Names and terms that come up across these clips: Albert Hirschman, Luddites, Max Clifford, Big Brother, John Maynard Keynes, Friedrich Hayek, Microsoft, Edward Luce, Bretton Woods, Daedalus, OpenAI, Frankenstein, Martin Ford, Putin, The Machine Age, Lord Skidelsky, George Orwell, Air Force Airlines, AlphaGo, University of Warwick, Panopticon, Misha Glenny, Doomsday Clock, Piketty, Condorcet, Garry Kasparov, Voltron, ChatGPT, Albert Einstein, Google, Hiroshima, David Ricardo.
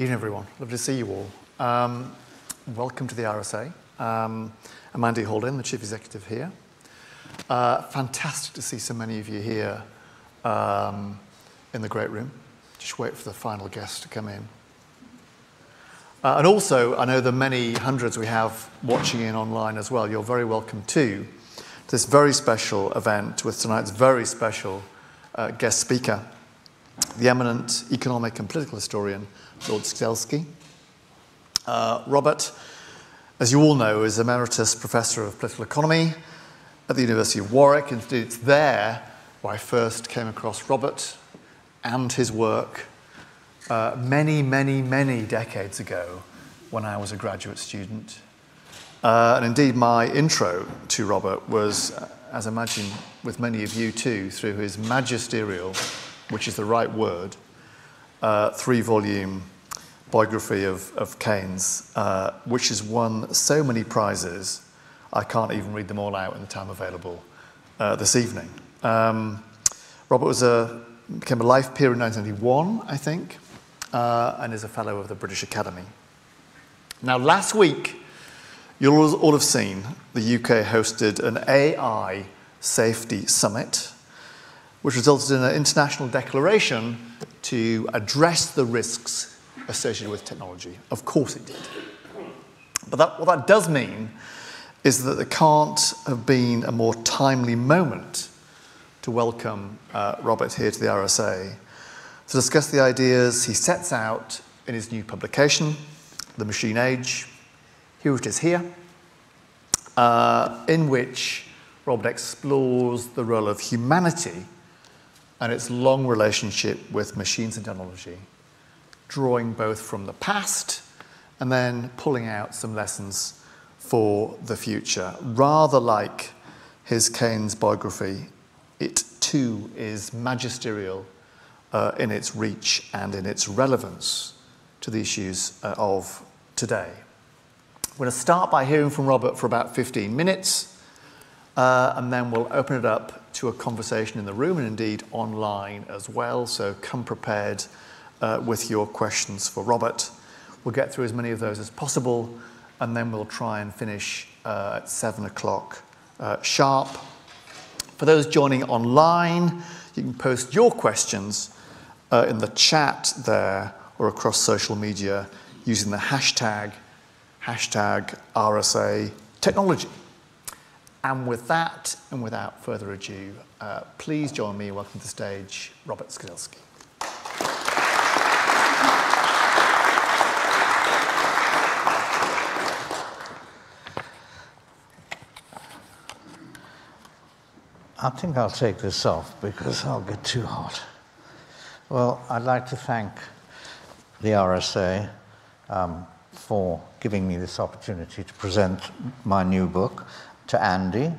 Evening, everyone. Lovely to see you all. Welcome to the RSA. I'm Andy Holden, the Chief Executive here. Fantastic to see so many of you here in the great room. Just wait for the final guest to come in. And also, I know the many hundreds we have watching in online as well. You're very welcome too, to this very special event with tonight's very special guest speaker, the eminent economic and political historian, Lord Skidelsky. Robert, as you all know, is Emeritus Professor of Political Economy at the University of Warwick. Indeed, it's there where I first came across Robert and his work many, many, many decades ago when I was a graduate student. And indeed, my intro to Robert was, as I imagine with many of you too, through his magisterial, which is the right word, three-volume biography of Keynes, which has won so many prizes, I can't even read them all out in the time available this evening. Robert was became a life peer in 1991, I think, and is a fellow of the British Academy. Now, last week, you'll all have seen the UK hosted an AI safety summit, which resulted in an international declaration to address the risks associated with technology. Of course it did. But what that does mean is that there can't have been a more timely moment to welcome Robert here to the RSA to discuss the ideas he sets out in his new publication, The Machine Age. Here it is here, in which Robert explores the role of humanity and its long relationship with machines and technology, drawing both from the past and then pulling out some lessons for the future. Rather like his Keynes biography, it too is magisterial in its reach and in its relevance to the issues of today. We're going to start by hearing from Robert for about 15 minutes, and then we'll open it up to a conversation in the room and indeed online as well, so come prepared with your questions for Robert. We'll get through as many of those as possible, and then we'll try and finish at 7 o'clock sharp. For those joining online, you can post your questions in the chat there or across social media using the hashtag RSA Technology. And with that, and without further ado, please join me in welcoming to the stage Robert Skidelsky. I think I'll take this off because I'll get too hot. Well, I'd like to thank the RSA for giving me this opportunity to present my new book, to Andy,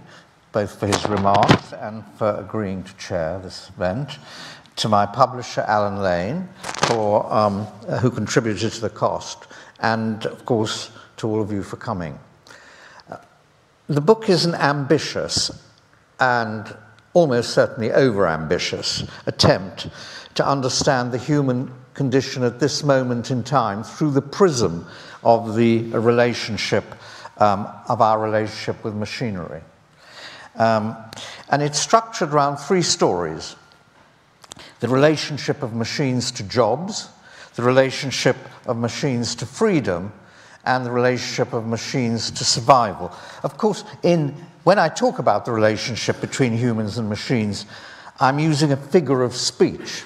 both for his remarks and for agreeing to chair this event, to my publisher, Alan Lane, for, who contributed to the cost, and, of course, to all of you for coming. The book is an ambitious and almost certainly over-ambitious attempt to understand the human condition at this moment in time through the prism of the relationship of our relationship with machinery. And it's structured around three stories: the relationship of machines to jobs, the relationship of machines to freedom, and the relationship of machines to survival. Of course, when I talk about the relationship between humans and machines, I'm using a figure of speech.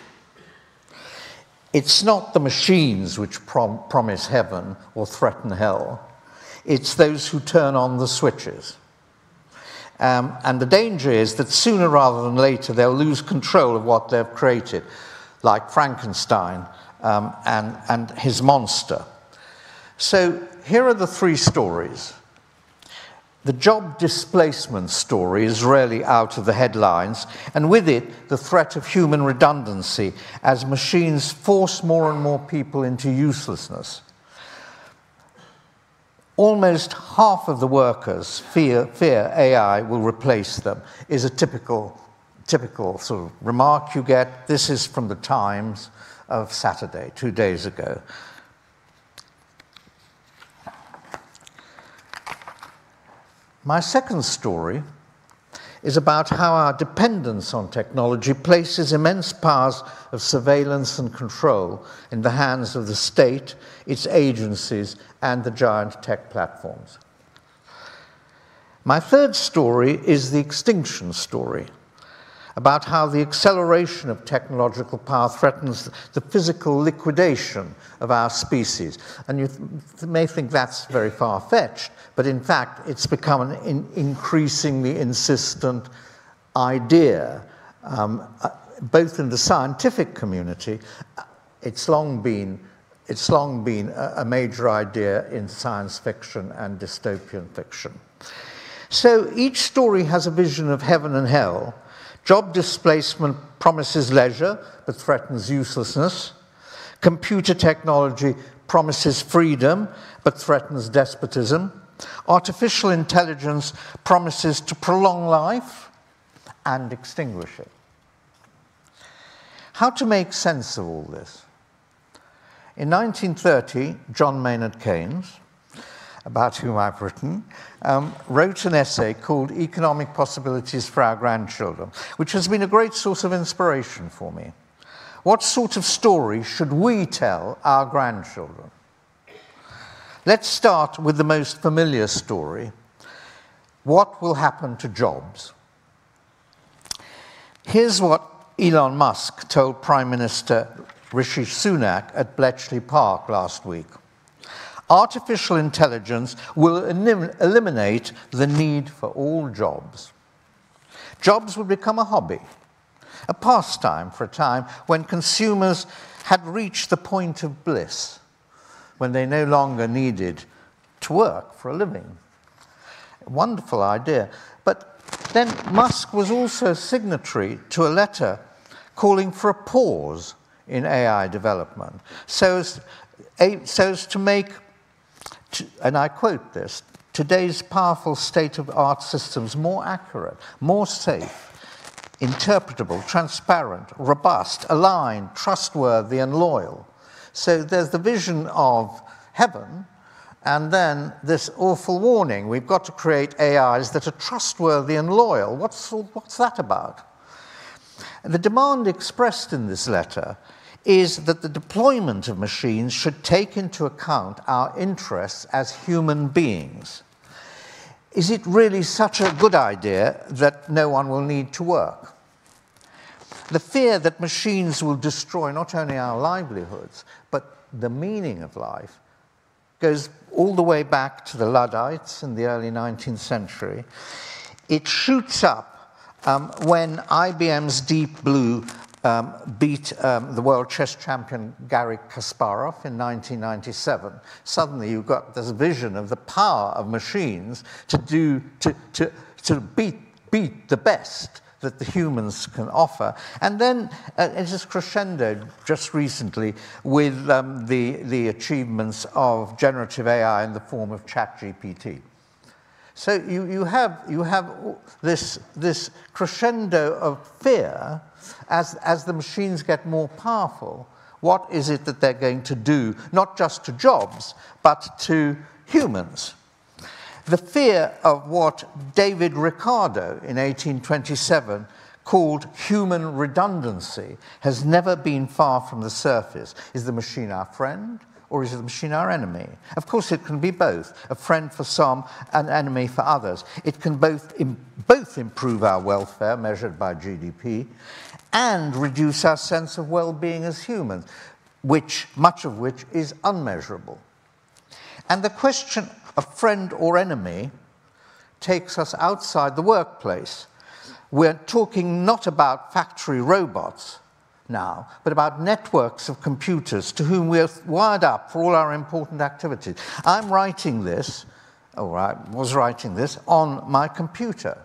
It's not the machines which promise heaven or threaten hell. It's those who turn on the switches. And the danger is that sooner rather than later, they'll lose control of what they've created, like Frankenstein and his monster. So here are the three stories. The job displacement story is rarely out of the headlines, and with it, the threat of human redundancy as machines force more and more people into uselessness. Almost half of the workers fear AI will replace them, is a typical sort of remark you get. This is from the Times of Saturday, 2 days ago. My second story is about how our dependence on technology places immense powers of surveillance and control in the hands of the state, its agencies, and the giant tech platforms. My third story is the extinction story, about how the acceleration of technological power threatens the physical liquidation of our species. And you may think that's very far-fetched, but in fact, it's become an increasingly insistent idea, both in the scientific community. It's long been a major idea in science fiction and dystopian fiction. So each story has a vision of heaven and hell. Job displacement promises leisure, but threatens uselessness. Computer technology promises freedom, but threatens despotism. Artificial intelligence promises to prolong life and extinguish it. How to make sense of all this? In 1930, John Maynard Keynes, about whom I've written, wrote an essay called Economic Possibilities for Our Grandchildren, which has been a great source of inspiration for me. What sort of story should we tell our grandchildren? Let's start with the most familiar story. What will happen to jobs? Here's what Elon Musk told Prime Minister Rishi Sunak at Bletchley Park last week. Artificial intelligence will eliminate the need for all jobs. Jobs would become a hobby, a pastime for a time when consumers had reached the point of bliss, when they no longer needed to work for a living. A wonderful idea. But then Musk was also signatory to a letter calling for a pause in AI development so as to make, and I quote this, today's powerful state-of-the-art systems more accurate, more safe, interpretable, transparent, robust, aligned, trustworthy, and loyal. So there's the vision of heaven, and then this awful warning. We've got to create AIs that are trustworthy and loyal. What's that about? And the demand expressed in this letter is that the deployment of machines should take into account our interests as human beings. Is it really such a good idea that no one will need to work? The fear that machines will destroy not only our livelihoods, but the meaning of life goes all the way back to the Luddites in the early 19th century. It shoots up when IBM's Deep Blue beat the world chess champion Garry Kasparov in 1997. Suddenly you've got this vision of the power of machines to beat the best that the humans can offer. And then it is crescendoed just recently with the achievements of generative AI in the form of ChatGPT. So you have this crescendo of fear as the machines get more powerful. What is it that they're going to do, not just to jobs, but to humans? The fear of what David Ricardo in 1827 called human redundancy has never been far from the surface. Is the machine our friend? Or is the machine our enemy? Of course it can be both, a friend for some, an enemy for others. It can both improve our welfare, measured by GDP, and reduce our sense of well-being as humans, much of which is unmeasurable. And the question of friend or enemy takes us outside the workplace. We're talking not about factory robots now, but about networks of computers to whom we're wired up for all our important activities. I'm writing this, or I was writing this, on my computer.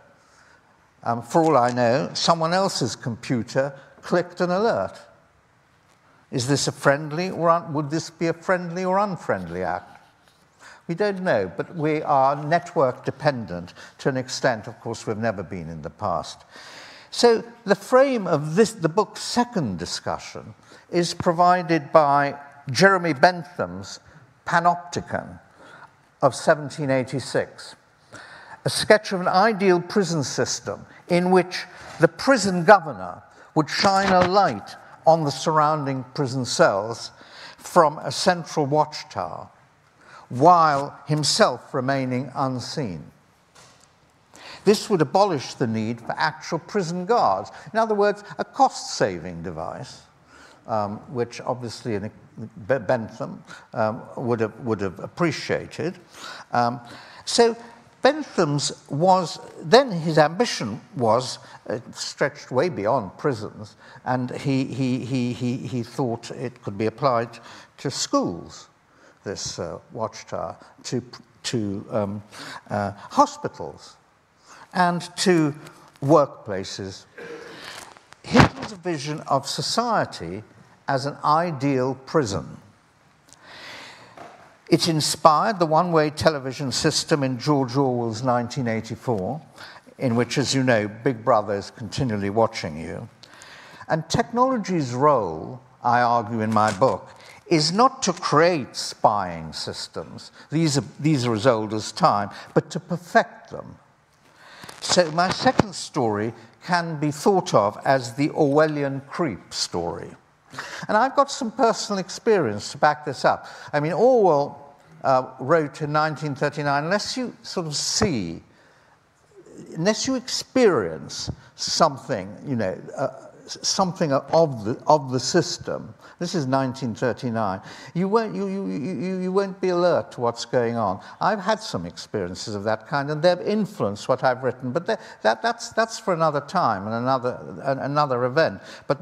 For all I know, someone else's computer clicked an alert. Is this a friendly or would this be a friendly or unfriendly act? We don't know, but we are network dependent to an extent, of course, we've never been in the past. So the frame of the book's second discussion is provided by Jeremy Bentham's Panopticon of 1786, a sketch of an ideal prison system in which the prison governor would shine a light on the surrounding prison cells from a central watchtower, while himself remaining unseen. This would abolish the need for actual prison guards. In other words, a cost-saving device, which obviously Bentham would have appreciated. So Bentham's was, then his ambition was stretched way beyond prisons, and he thought it could be applied to schools, this watchtower, to hospitals, and to workplaces. His was a vision of society as an ideal prison. It inspired the one-way television system in George Orwell's 1984, in which, as you know, Big Brother is continually watching you. And technology's role, I argue in my book, is not to create spying systems, these are as old as time, but to perfect them. So my second story can be thought of as the Orwellian creep story. And I've got some personal experience to back this up. I mean, Orwell wrote in 1939, unless you sort of see, unless you experience something, you know, something of the system, this is 1939, you won't be alert to what's going on. I've had some experiences of that kind, and they've influenced what I've written, but that's for another time and another event. But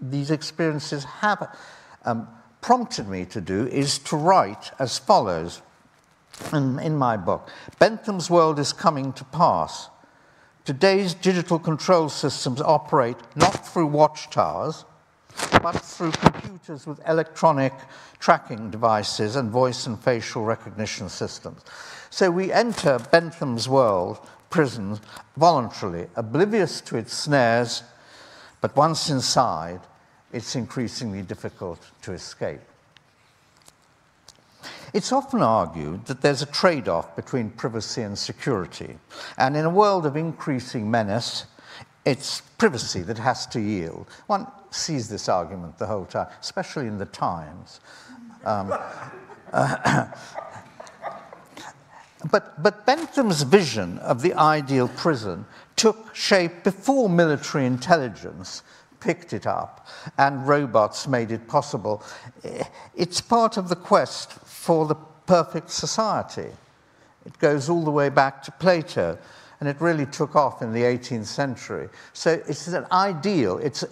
these experiences have prompted me to do is to write as follows in my book. Bentham's world is coming to pass. Today's digital control systems operate not through watchtowers, but through computers with electronic tracking devices and voice and facial recognition systems. So we enter Bentham's world, prisons, voluntarily, oblivious to its snares, but once inside, it's increasingly difficult to escape. It's often argued that there's a trade-off between privacy and security, and in a world of increasing menace, it's privacy that has to yield. One sees this argument the whole time, especially in the Times. But Bentham's vision of the ideal prison took shape before military intelligence picked it up and robots made it possible. It's part of the quest for the perfect society. It goes all the way back to Plato, and it really took off in the 18th century. So it's an ideal. It's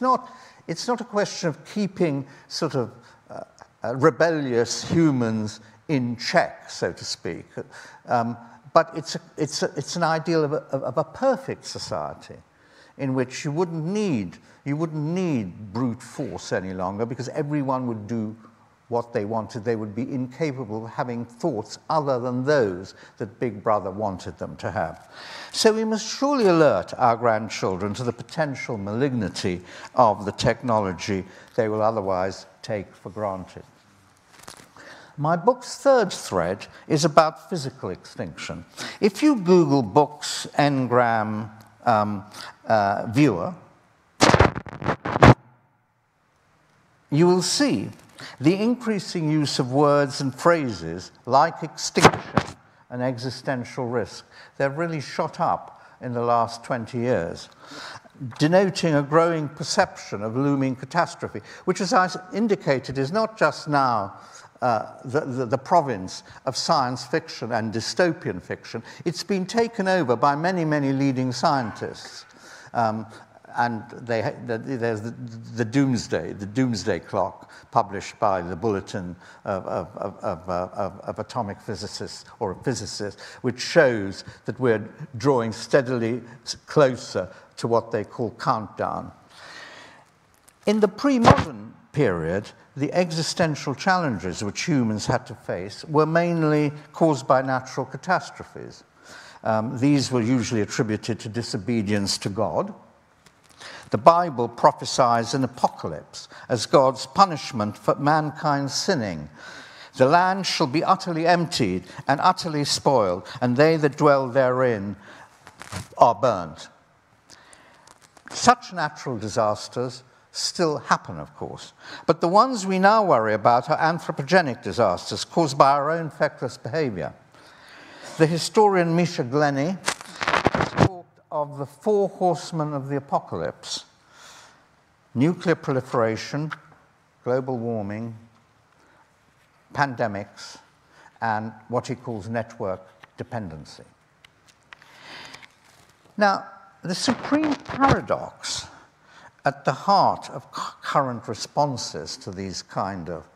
not a question of keeping sort of rebellious humans in check, so to speak, but it's an ideal of a perfect society, in which you wouldn't need brute force any longer, because everyone would do what they wanted. They would be incapable of having thoughts other than those that Big Brother wanted them to have. So we must surely alert our grandchildren to the potential malignity of the technology they will otherwise take for granted. My book's third thread is about physical extinction. If you Google books, Ngram, viewer, you will see the increasing use of words and phrases like extinction and existential risk. They've really shot up in the last 20 years, denoting a growing perception of looming catastrophe, which, as I indicated, is not just now the province of science fiction and dystopian fiction. It's been taken over by many, many leading scientists. And there's the Doomsday Clock, published by the Bulletin of Atomic Physicists, or physicists, which shows that we're drawing steadily closer to what they call countdown. In the pre-modern period, the existential challenges which humans had to face were mainly caused by natural catastrophes. These were usually attributed to disobedience to God. The Bible prophesies an apocalypse as God's punishment for mankind sinning. The land shall be utterly emptied and utterly spoiled, and they that dwell therein are burned. Such natural disasters still happen, of course. But the ones we now worry about are anthropogenic disasters caused by our own feckless behavior. The historian Misha Glenny talked of the four horsemen of the apocalypse: nuclear proliferation, global warming, pandemics, and what he calls network dependency. Now, the supreme paradox at the heart of current responses to these kind of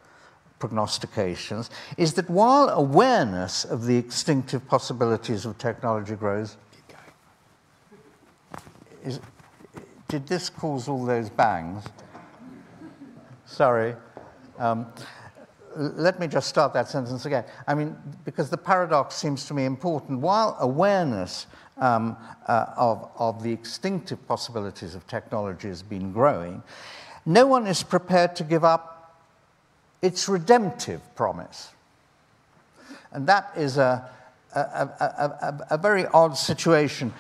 prognostications is that while awareness of the extinctive possibilities of technology grows, did this cause all those bangs? Sorry. Let me just start that sentence again. I mean, because the paradox seems to me important. While awareness of the extinctive possibilities of technology has been growing, no one is prepared to give up its redemptive promise. And that is a very odd situation.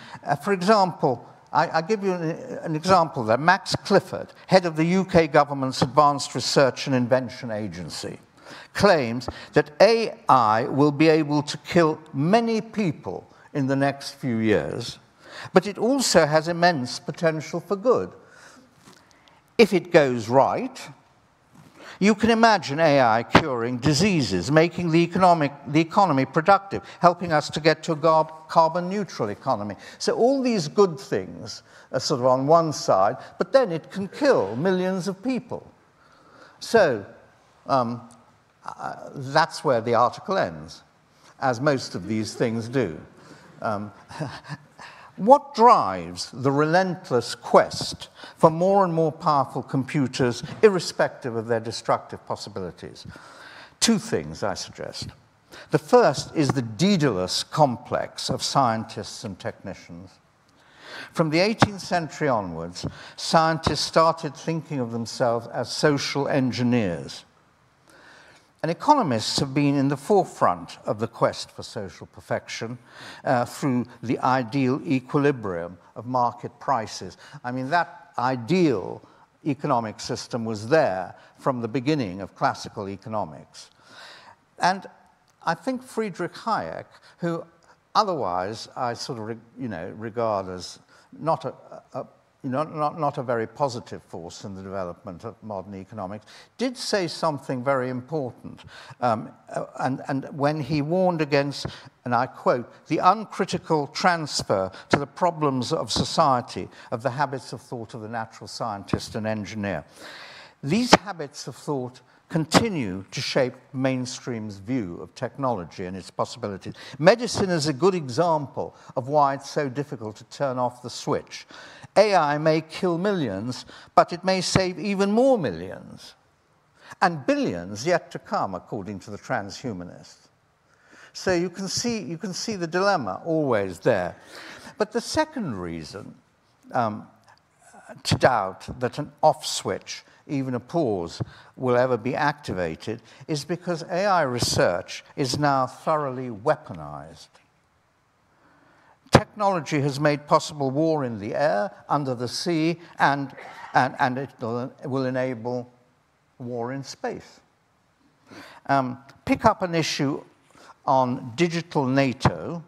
For example, I give you an example there. Max Clifford, head of the UK government's Advanced Research and Invention Agency, claims that AI will be able to kill many people in the next few years, but it also has immense potential for good. If it goes right, you can imagine AI curing diseases, making the economy productive, helping us to get to a carbon-neutral economy. So all these good things are sort of on one side, but then it can kill millions of people. So that's where the article ends, as most of these things do. What drives the relentless quest for more and more powerful computers, irrespective of their destructive possibilities? Two things, I suggest. The first is the Daedalus complex of scientists and technicians. From the 18th century onwards, scientists started thinking of themselves as social engineers. And economists have been in the forefront of the quest for social perfection through the ideal equilibrium of market prices. I mean, that ideal economic system was there from the beginning of classical economics. And I think Friedrich Hayek, who otherwise I sort of regard as not a very positive force in the development of modern economics, did say something very important when he warned against, and I quote, the uncritical transfer to the problems of society of the habits of thought of the natural scientist and engineer. These habits of thought continue to shape mainstream's view of technology and its possibilities. Medicine is a good example of why it's so difficult to turn off the switch. AI may kill millions, but it may save even more millions, and billions yet to come, according to the transhumanists. So you can see the dilemma always there. But the second reason to doubt that an off switch, even a pause, will ever be activated is because AI research is now thoroughly weaponized. Technology has made possible war in the air, under the sea, and it will enable war in space. Pick up an issue on Digital NATO,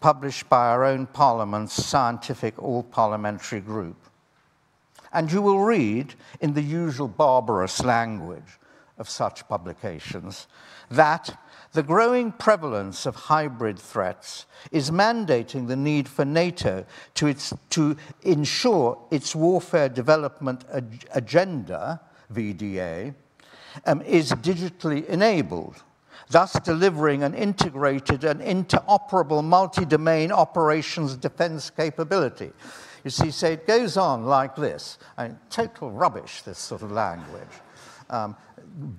published by our own Parliament's Scientific All-Parliamentary Group, and you will read, in the usual barbarous language of such publications, that the growing prevalence of hybrid threats is mandating the need for NATO to ensure its warfare development agenda, VDA, is digitally enabled, thus delivering an integrated and interoperable multi-domain operations defense capability. You see, so it goes on like this. I mean, total rubbish, this sort of language.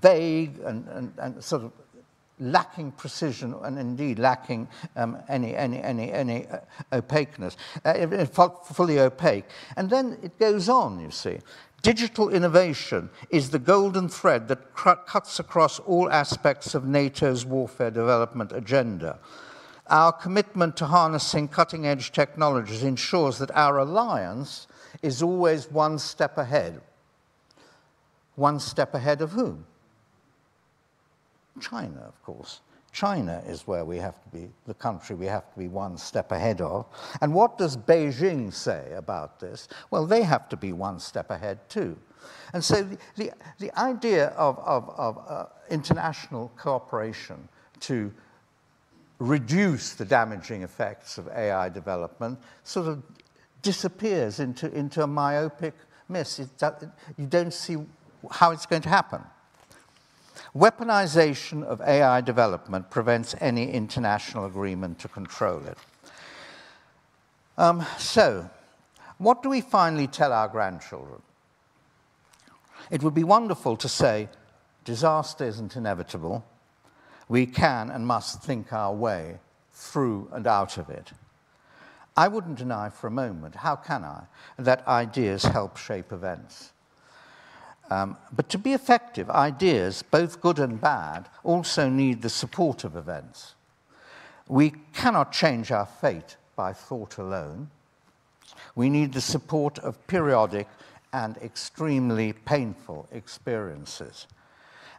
Vague and sort of lacking precision and indeed lacking any opaqueness, fully opaque. And then it goes on, you see. Digital innovation is the golden thread that cuts across all aspects of NATO's warfare development agenda. Our commitment to harnessing cutting-edge technologies ensures that our alliance is always one step ahead. One step ahead of whom? China, of course. China is where we have to be, the country we have to be one step ahead of. And what does Beijing say about this? Well, they have to be one step ahead too. And so the idea of international cooperation to reduce the damaging effects of AI development sort of disappears into a myopic mist. You don't see how it's going to happen. Weaponization of AI development prevents any international agreement to control it. So, what do we finally tell our grandchildren? It would be wonderful to say, disaster isn't inevitable. We can and must think our way through and out of it. I wouldn't deny for a moment, how can I, that ideas help shape events. But to be effective, ideas, both good and bad, also need the support of events. We cannot change our fate by thought alone. We need the support of periodic and extremely painful experiences.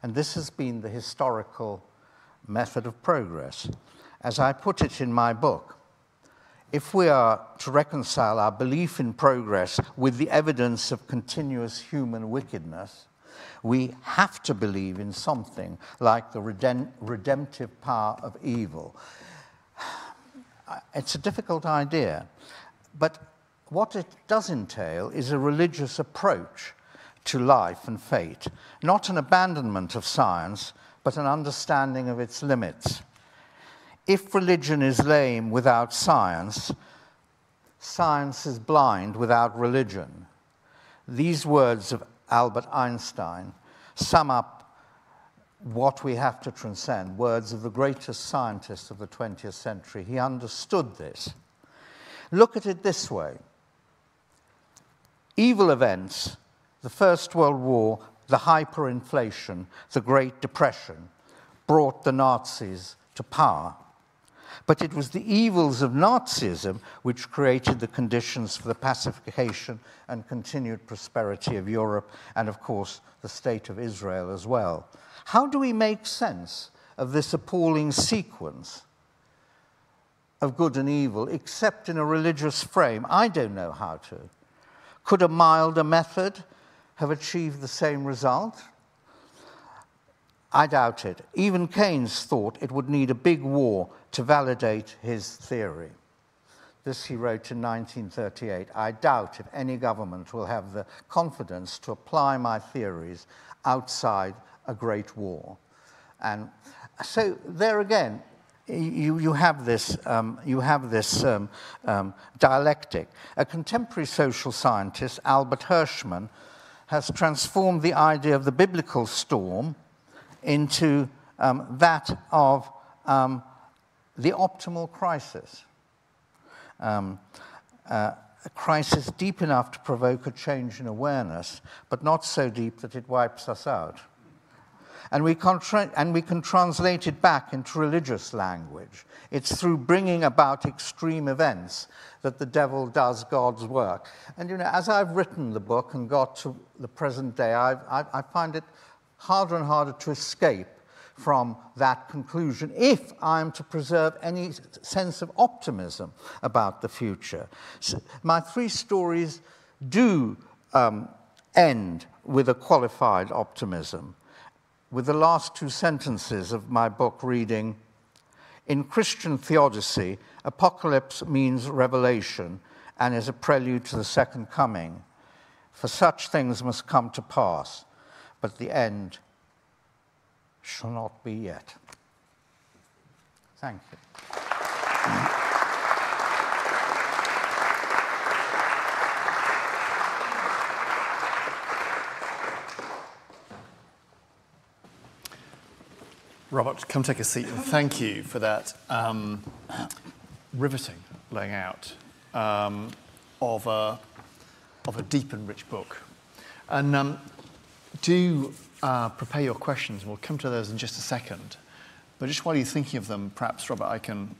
And this has been the historical method of progress. As I put it in my book, if we are to reconcile our belief in progress with the evidence of continuous human wickedness, we have to believe in something like the redemptive power of evil. It's a difficult idea, but what it does entail is a religious approach to life and fate, not an abandonment of science, but an understanding of its limits. If religion is lame without science, science is blind without religion. These words of Albert Einstein sum up what we have to transcend, words of the greatest scientist of the 20th century. He understood this. Look at it this way. Evil events, the First World War, the hyperinflation, the Great Depression, brought the Nazis to power. But it was the evils of Nazism which created the conditions for the pacification and continued prosperity of Europe and, of course, the state of Israel as well. How do we make sense of this appalling sequence of good and evil, except in a religious frame? I don't know how to. Could a milder method have achieved the same result? I doubt it. Even Keynes thought it would need a big war to validate his theory. This he wrote in 1938. I doubt if any government will have the confidence to apply my theories outside a great war. And so there again, you have this, dialectic. A contemporary social scientist, Albert Hirschman, has transformed the idea of the biblical storm into that of the optimal crisis, a crisis deep enough to provoke a change in awareness, but not so deep that it wipes us out. And we can translate it back into religious language. It's through bringing about extreme events that the devil does God's work. And you know, as I've written the book and got to the present day, I find it harder and harder to escape from that conclusion if I am to preserve any sense of optimism about the future. So my three stories do end with a qualified optimism, with the last two sentences of my book reading, "In Christian theodicy, apocalypse means revelation and is a prelude to the second coming. For such things must come to pass, but the end shall not be yet." Thank you. Robert, come take a seat, and thank you for that riveting laying out of a deep and rich book. And do prepare your questions. We'll come to those in just a second. But just while you're thinking of them, perhaps, Robert, I can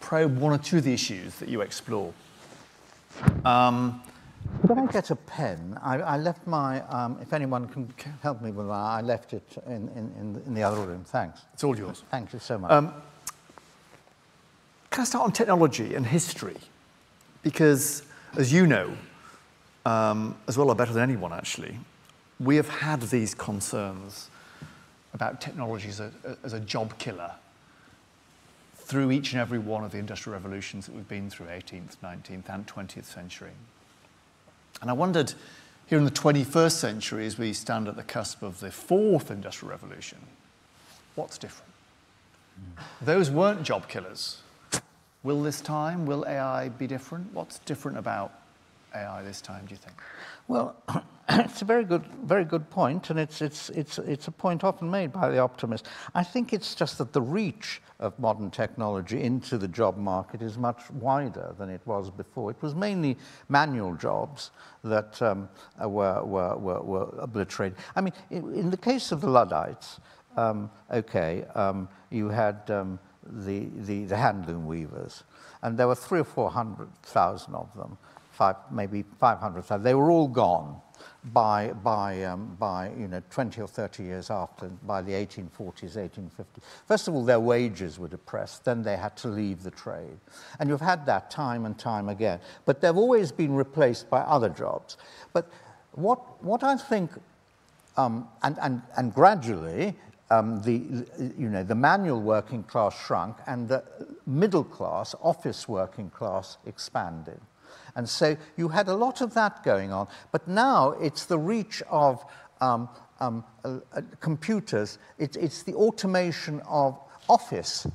probe one or two of the issues that you explore. Could I get a pen? I left my, if anyone can help me with that, I left it in the other room. Thanks. It's all yours. Thank you so much. Can I start on technology and history? Because, as you know, as well or better than anyone, actually, we have had these concerns about technology as a job killer through each and every one of the industrial revolutions that we've been through, 18th, 19th, and 20th century. And I wondered, here in the 21st century, as we stand at the cusp of the 4th Industrial Revolution, what's different? Those weren't job killers. Will this time, will AI be different? What's different about AI this time, do you think? Well, it's a very good point, and it's a point often made by the optimist. I think it's just that the reach of modern technology into the job market is much wider than it was before. It was mainly manual jobs that were obliterated. I mean, in the case of the Luddites, you had the handloom weavers, and there were 300,000 or 400,000 of them. Maybe 500,000. They were all gone by 20 or 30 years after, by the 1840s, 1850s. First of all, their wages were depressed. Then they had to leave the trade. And you've had that time and time again. But they've always been replaced by other jobs. But what I think, and gradually, the manual working class shrunk, and the middle class, office working class, expanded. And so you had a lot of that going on, but now it's the reach of computers, it's the automation of office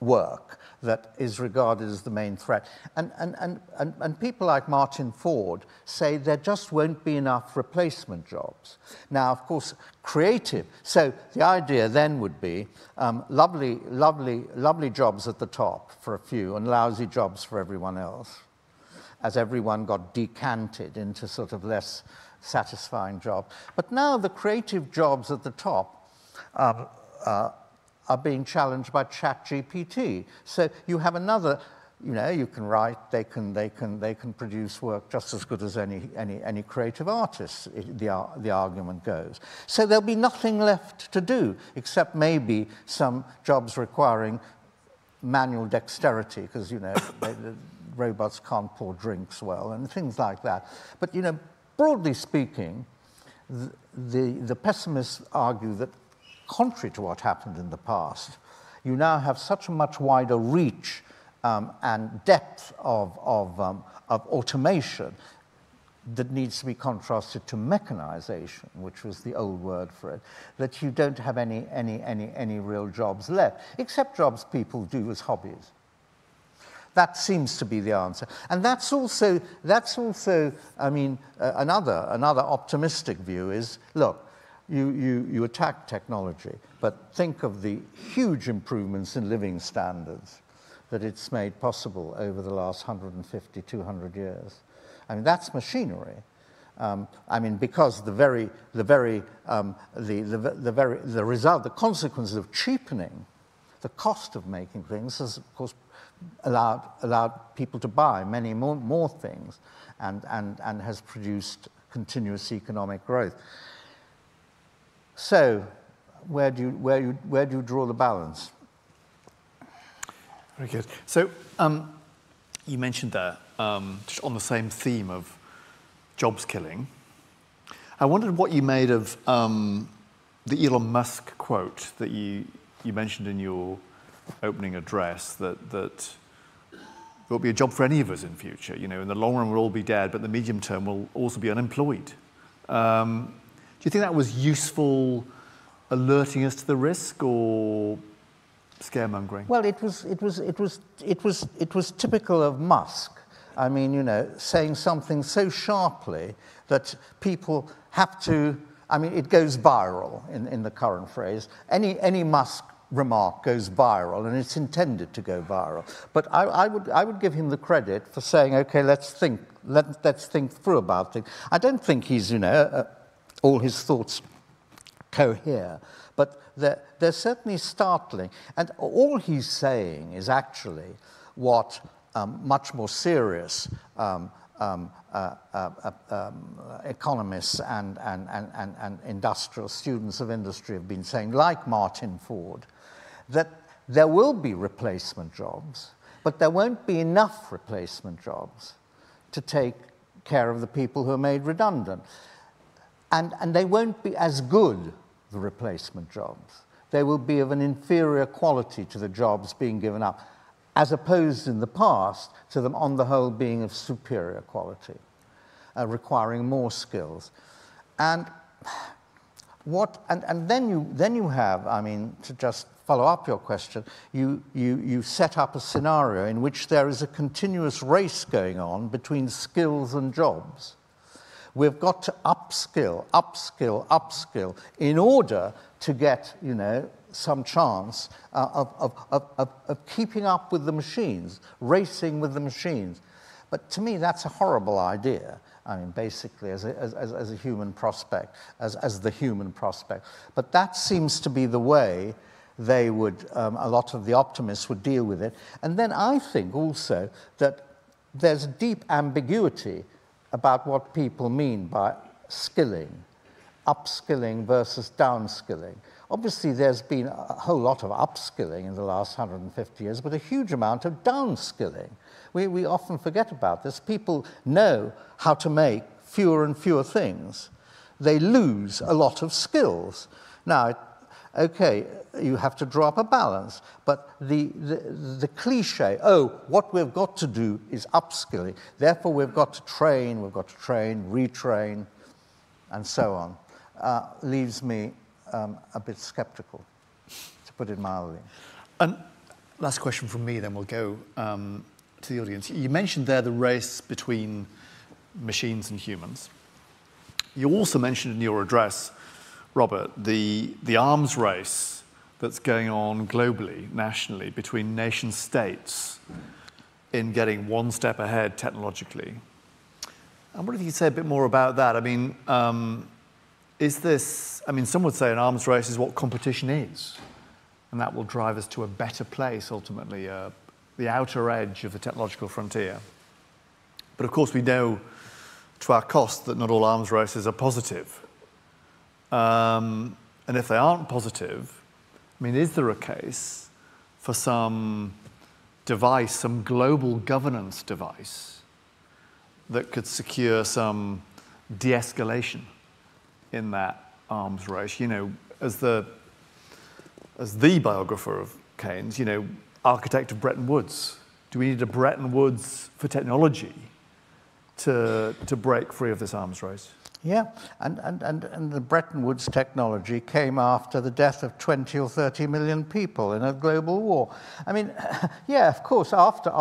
work that is regarded as the main threat. And people like Martin Ford say there just won't be enough replacement jobs. Now, of course, creative. So the idea then would be lovely jobs at the top for a few and lousy jobs for everyone else, as everyone got decanted into sort of less satisfying jobs. But now the creative jobs at the top are being challenged by ChatGPT. So you have another, you can write, they can produce work just as good as any creative artist, the argument goes. So there'll be nothing left to do, except maybe some jobs requiring manual dexterity, because, robots can't pour drinks well, and things like that. But, broadly speaking, the pessimists argue that, contrary to what happened in the past, you now have such a much wider reach and depth of automation that needs to be contrasted to mechanization, which was the old word for it, that you don't have any real jobs left, except jobs people do as hobbies. That seems to be the answer, and that's also. I mean, another optimistic view is: look, you attack technology, but think of the huge improvements in living standards that it's made possible over the last 150, 200 years. I mean, that's machinery. Because the consequences of cheapening, the cost of making things has, of course, allowed people to buy many more things, and has produced continuous economic growth. So, where do you draw the balance? Very good. So, you mentioned there, just on the same theme of jobs killing, I wondered what you made of the Elon Musk quote that you mentioned in your opening address, that there will be a job for any of us in future. In the long run, we'll all be dead, but the medium term, we'll also be unemployed. Do you think that was useful, alerting us to the risk, or scaremongering? Well, it was typical of Musk. I mean, saying something so sharply that people have to. I mean, it goes viral in the current phrase. Any Musk remark goes viral, and it's intended to go viral. But I would give him the credit for saying, okay, let's think through about things. I don't think he's, you know, all his thoughts cohere, but they're certainly startling. And all he's saying is actually what much more serious economists and industrial students of industry have been saying, like Martin Ford, that there will be replacement jobs, but there won't be enough replacement jobs to take care of the people who are made redundant. And they won't be as good, the replacement jobs. They will be of an inferior quality to the jobs being given up, as opposed in the past to them on the whole being of superior quality, requiring more skills. And what, and then you have, I mean, to just follow up your question, you set up a scenario in which there is a continuous race going on between skills and jobs. We've got to upskill, upskill, upskill in order to get, you know, some chance of keeping up with the machines, racing with the machines. But to me, that's a horrible idea. I mean, basically, as a human prospect, as the human prospect. But that seems to be the way they would, a lot of the optimists would deal with it. And then I think also that there's deep ambiguity about what people mean by skilling, upskilling versus downskilling. Obviously, there's been a whole lot of upskilling in the last 150 years, but a huge amount of downskilling. We often forget about this. People know how to make fewer and fewer things. They lose a lot of skills. Now, okay, you have to draw up a balance, but the cliche, oh, what we've got to do is upskilling, therefore we've got to train, retrain, and so on, leaves me a bit skeptical, to put it mildly. And last question from me, then we'll go to the audience. You mentioned there the race between machines and humans. You also mentioned in your address, Robert, the arms race that's going on globally, nationally, between nation states in getting one step ahead technologically. I wonder if you could say a bit more about that. I mean, is this, I mean, some would say an arms race is what competition is, and that will drive us to a better place, ultimately, the outer edge of the technological frontier. But of course, we know to our cost that not all arms races are positive. And if they aren't positive, I mean, is there a case for some device, some global governance device that could secure some de-escalation in that arms race? You know, as the biographer of Keynes, you know, architect of Bretton Woods, do we need a Bretton Woods for technology to break free of this arms race? Yeah, and the Bretton Woods technology came after the death of 20 or 30 million people in a global war. I mean, yeah, of course, after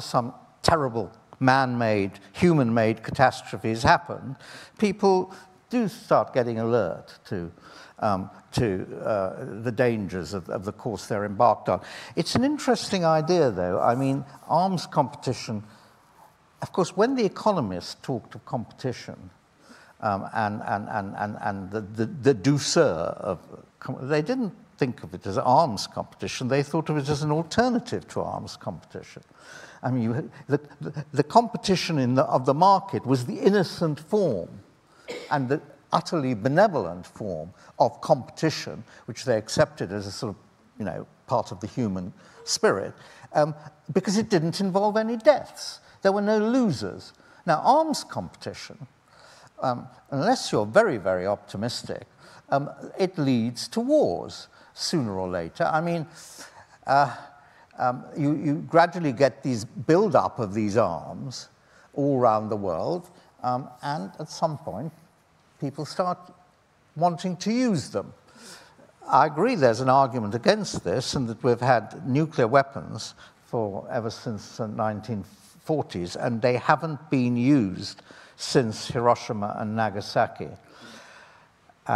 some terrible man-made, human-made catastrophes happen, people do start getting alert to the dangers of the course they're embarked on. It's an interesting idea, though. I mean, arms competition, of course, when the economists talked of competition, and the douceur of, they didn't think of it as arms competition, they thought of it as an alternative to arms competition. I mean, the competition of the market was the innocent form and the utterly benevolent form of competition, which they accepted as a sort of, you know, part of the human spirit, because it didn't involve any deaths. There were no losers. Now, arms competition, unless you're very, very optimistic, it leads to wars sooner or later. I mean, you gradually get these build-up of these arms all around the world, and at some point, people start wanting to use them. I agree there's an argument against this, and that we've had nuclear weapons for ever since the 1940s, and they haven't been used since Hiroshima and Nagasaki.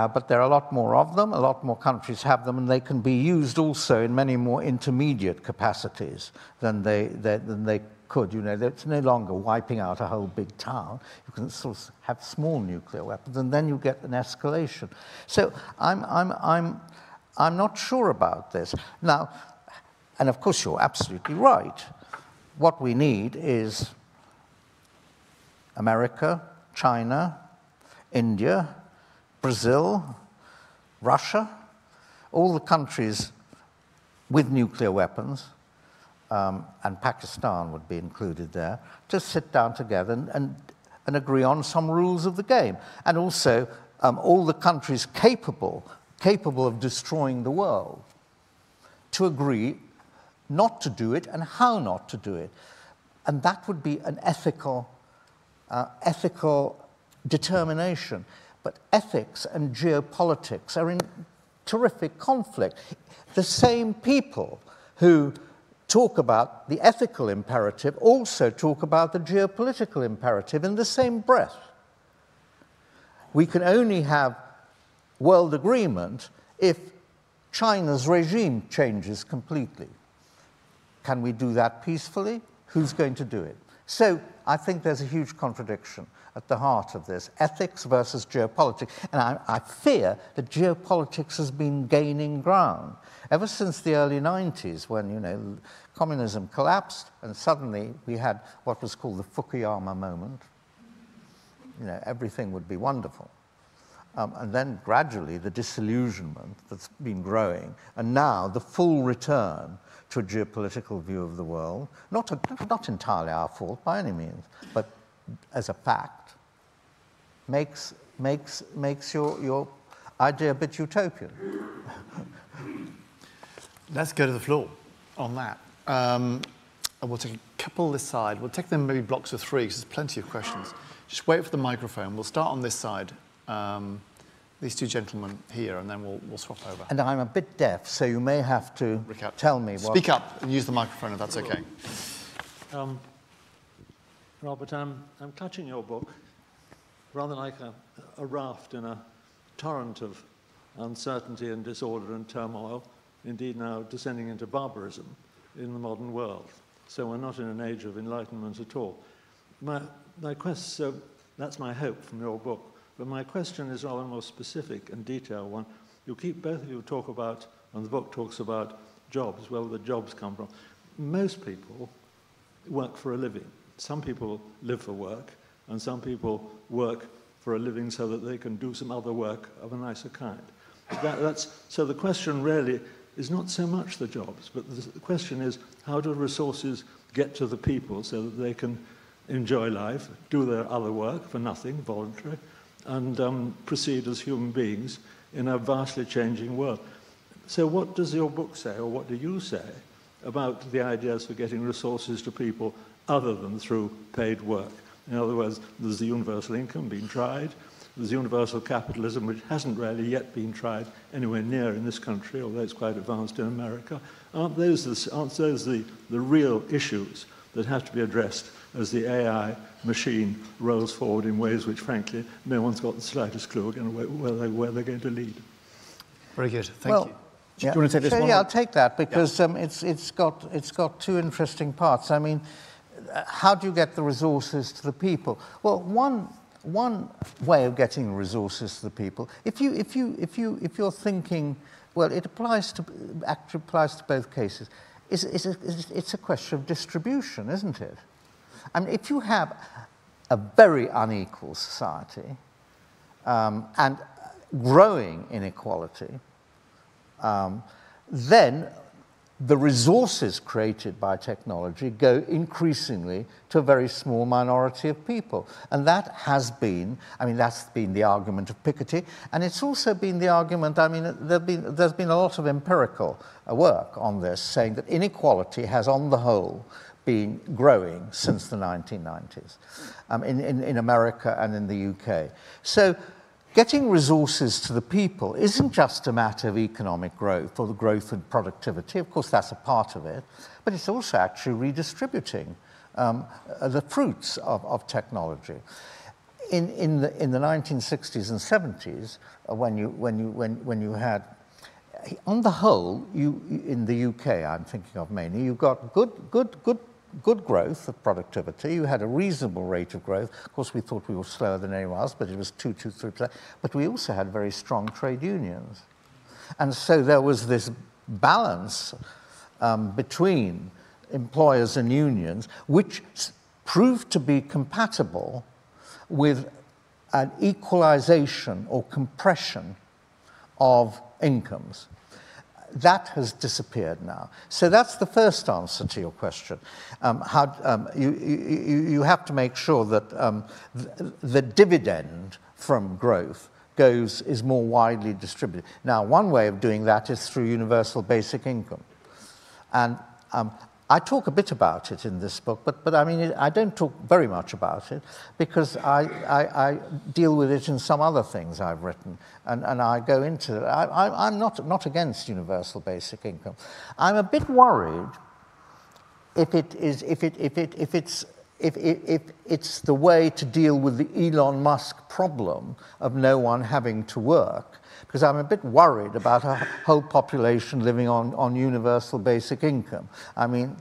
But there are a lot more of them, a lot more countries have them, and they can be used also in many more intermediate capacities than they could. You know, it's no longer wiping out a whole big town. You can sort of have small nuclear weapons, and then you get an escalation. So I'm not sure about this. Now, and of course you're absolutely right. What we need is America, China, India, Brazil, Russia, all the countries with nuclear weapons, and Pakistan would be included there, to sit down together and agree on some rules of the game. And also all the countries capable of destroying the world to agree not to do it and how not to do it. And that would be an ethical determination. But ethics and geopolitics are in terrific conflict. The same people who talk about the ethical imperative also talk about the geopolitical imperative in the same breath. We can only have world agreement if China's regime changes completely. Can we do that peacefully? Who's going to do it? So I think there's a huge contradiction at the heart of this, ethics versus geopolitics. And I fear that geopolitics has been gaining ground. Ever since the early 90s, when, you know, communism collapsed and suddenly we had what was called the Fukuyama moment, you know, everything would be wonderful. And then gradually the disillusionment that's been growing, and now the full return to a geopolitical view of the world, not entirely our fault by any means, but as a fact, makes your idea a bit utopian. Let's go to the floor on that. We'll take a couple this side. We'll take them maybe blocks of three, because there's plenty of questions. Just wait for the microphone. We'll start on this side. These two gentlemen here, and then we'll swap over. And I'm a bit deaf, so you may have to tell me what... Speak up and use the microphone if that's okay. Robert, I'm clutching your book, rather like a raft in a torrent of uncertainty and disorder and turmoil, indeed now descending into barbarism in the modern world. So we're not in an age of enlightenment at all. My quest, so that's my hope from your book. But my question is rather more specific and detailed one. You keep, both of you talk about, and the book talks about jobs, where the jobs come from. Most people work for a living. Some people live for work, and some people work for a living so that they can do some other work of a nicer kind. So the question really is not so much the jobs, but the question is, how do resources get to the people so that they can enjoy life, do their other work for nothing, voluntary, and proceed as human beings in a vastly changing world. So what does your book say, or what do you say, about the ideas for getting resources to people other than through paid work? In other words, there's the universal income being tried, there's universal capitalism, which hasn't really yet been tried anywhere near in this country, although it's quite advanced in America. Aren't those the real issues that have to be addressed as the AI machine rolls forward in ways which, frankly, no one's got the slightest clue where they're going to lead? Very good, thank you. Yeah. Do you want to take this one? Yeah, I'll take that, because it's got two interesting parts. I mean, how do you get the resources to the people? Well, one way of getting resources to the people, if you're thinking, well, it applies to both cases. It's a question of distribution, isn't it? I mean, if you have a very unequal society and growing inequality, then the resources created by technology go increasingly to a very small minority of people. And that has been, I mean, that's been the argument of Piketty, and it's also been the argument, I mean, there's been a lot of empirical work on this, saying that inequality has, on the whole, been growing since the 1990s in America and in the UK. So getting resources to the people isn't just a matter of economic growth or the growth in productivity. Of course, that's a part of it, but it's also actually redistributing the fruits of technology. in the 1960s and 70s, when you had, on the whole, in the UK, I'm thinking of mainly, you got good growth of productivity. You had a reasonable rate of growth. Of course, we thought we were slower than anyone else, but it was 2-3%. But we also had very strong trade unions, and so there was this balance between employers and unions, which proved to be compatible with an equalization or compression of incomes. That has disappeared now. So that's the first answer to your question. You have to make sure that the dividend from growth is more widely distributed. Now, one way of doing that is through universal basic income. And I talk a bit about it in this book, but I mean, I don't talk very much about it because I deal with it in some other things I've written, and I go into it. I'm not against universal basic income. I'm a bit worried if it's the way to deal with the Elon Musk problem of no one having to work, because I'm a bit worried about a whole population living on universal basic income. I mean,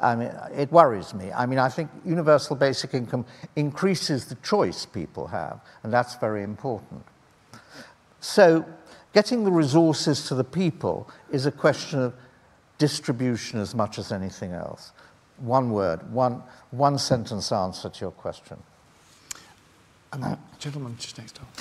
it worries me. I mean, I think universal basic income increases the choice people have, and that's very important. So getting the resources to the people is a question of distribution as much as anything else. One word, one sentence answer to your question. Gentleman, just next door.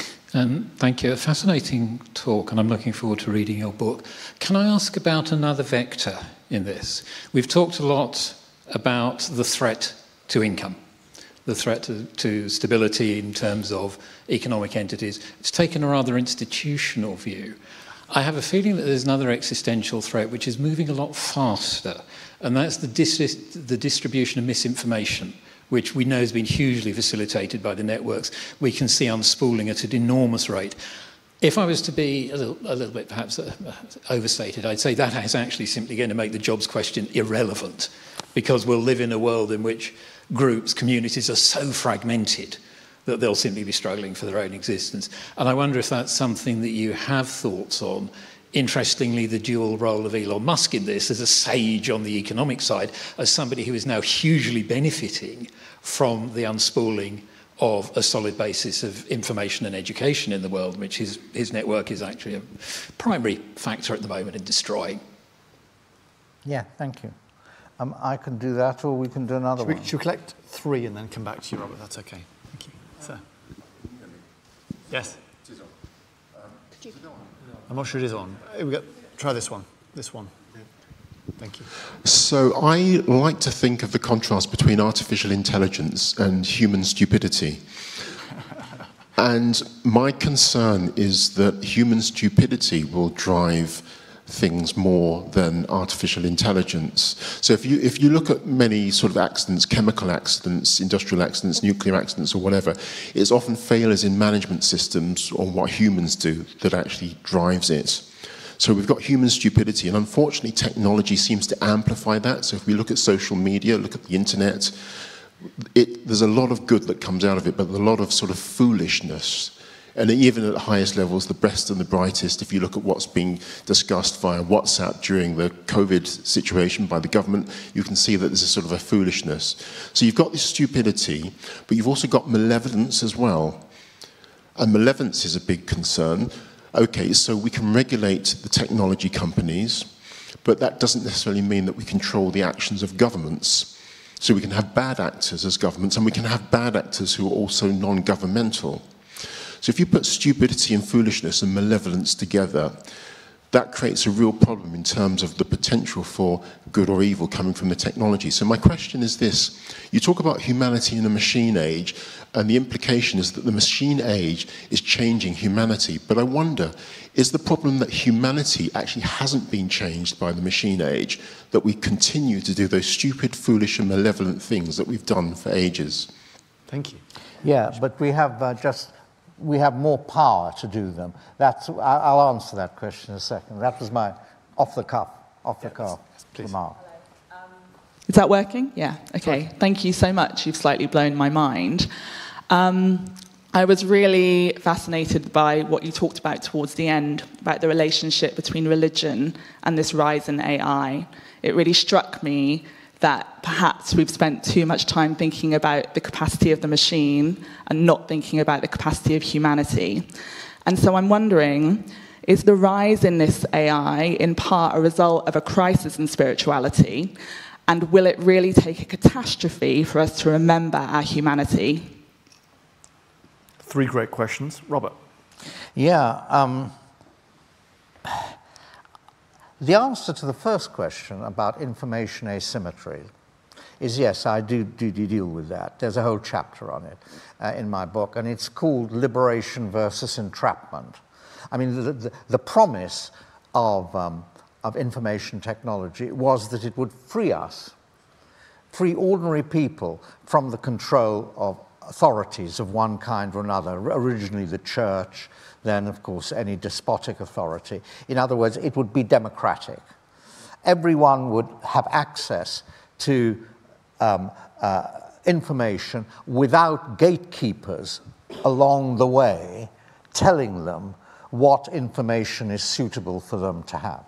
Thank you. A fascinating talk, and I'm looking forward to reading your book. Can I ask about another vector in this? We've talked a lot about the threat to income, the threat to stability in terms of economic entities. It's taken a rather institutional view. I have a feeling that there's another existential threat which is moving a lot faster, and that's the distribution of misinformation, which we know has been hugely facilitated by the networks. We can see unspooling at an enormous rate. If I was to be a little bit perhaps overstated, I'd say that is actually simply going to make the jobs question irrelevant, because we'll live in a world in which groups, communities are so fragmented that they'll simply be struggling for their own existence. And I wonder if that's something that you have thoughts on. Interestingly, the dual role of Elon Musk in this as a sage on the economic side, as somebody who is now hugely benefiting from the unspooling of a solid basis of information and education in the world, which his network is actually a primary factor at the moment in destroying. Yeah, thank you. I can do that, or we can do another one. Should we collect three and then come back to you, Robert? That's okay. Thank you. Sir. Yes. Could you? I'm not sure it is on. Try this one. This one. Thank you. So I like to think of the contrast between artificial intelligence and human stupidity. And my concern is that human stupidity will drive things more than artificial intelligence. So if you look at many sort of accidents, chemical accidents, industrial accidents, nuclear accidents or whatever, it's often failures in management systems or what humans do that actually drives it. So we've got human stupidity, and unfortunately technology seems to amplify that. So if we look at social media, look at the internet, there's a lot of good that comes out of it, but a lot of sort of foolishness. And even at the highest levels, the best and the brightest, if you look at what's being discussed via WhatsApp during the COVID situation by the government, you can see that there's a sort of a foolishness. So you've got this stupidity, but you've also got malevolence as well. And malevolence is a big concern. Okay, so we can regulate the technology companies, but that doesn't necessarily mean that we control the actions of governments. So we can have bad actors as governments, and we can have bad actors who are also non-governmental. So if you put stupidity and foolishness and malevolence together, that creates a real problem in terms of the potential for good or evil coming from the technology. So my question is this. You talk about humanity in the machine age, and the implication is that the machine age is changing humanity. But I wonder, is the problem that humanity actually hasn't been changed by the machine age, that we continue to do those stupid, foolish, and malevolent things that we've done for ages? Thank you. Yeah, but we have we have more power to do them. I'll answer that question in a second. That was my off the cuff remark. Is that working? Yeah, okay. Sorry. Thank you so much. You've slightly blown my mind. I was really fascinated by what you talked about towards the end, about the relationship between religion and this rise in AI. It really struck me that perhaps we've spent too much time thinking about the capacity of the machine and not thinking about the capacity of humanity. And so I'm wondering, is the rise in this AI in part a result of a crisis in spirituality? And will it really take a catastrophe for us to remember our humanity? Three great questions. Robert. Yeah. The answer to the first question about information asymmetry is yes, I do deal with that. There's a whole chapter on it in my book, and it's called Liberation versus Entrapment. I mean, the promise of information technology was that it would free us, free ordinary people from the control of authorities of one kind or another, originally the church, then, of course, any despotic authority. In other words, it would be democratic. Everyone would have access to information without gatekeepers along the way telling them what information is suitable for them to have.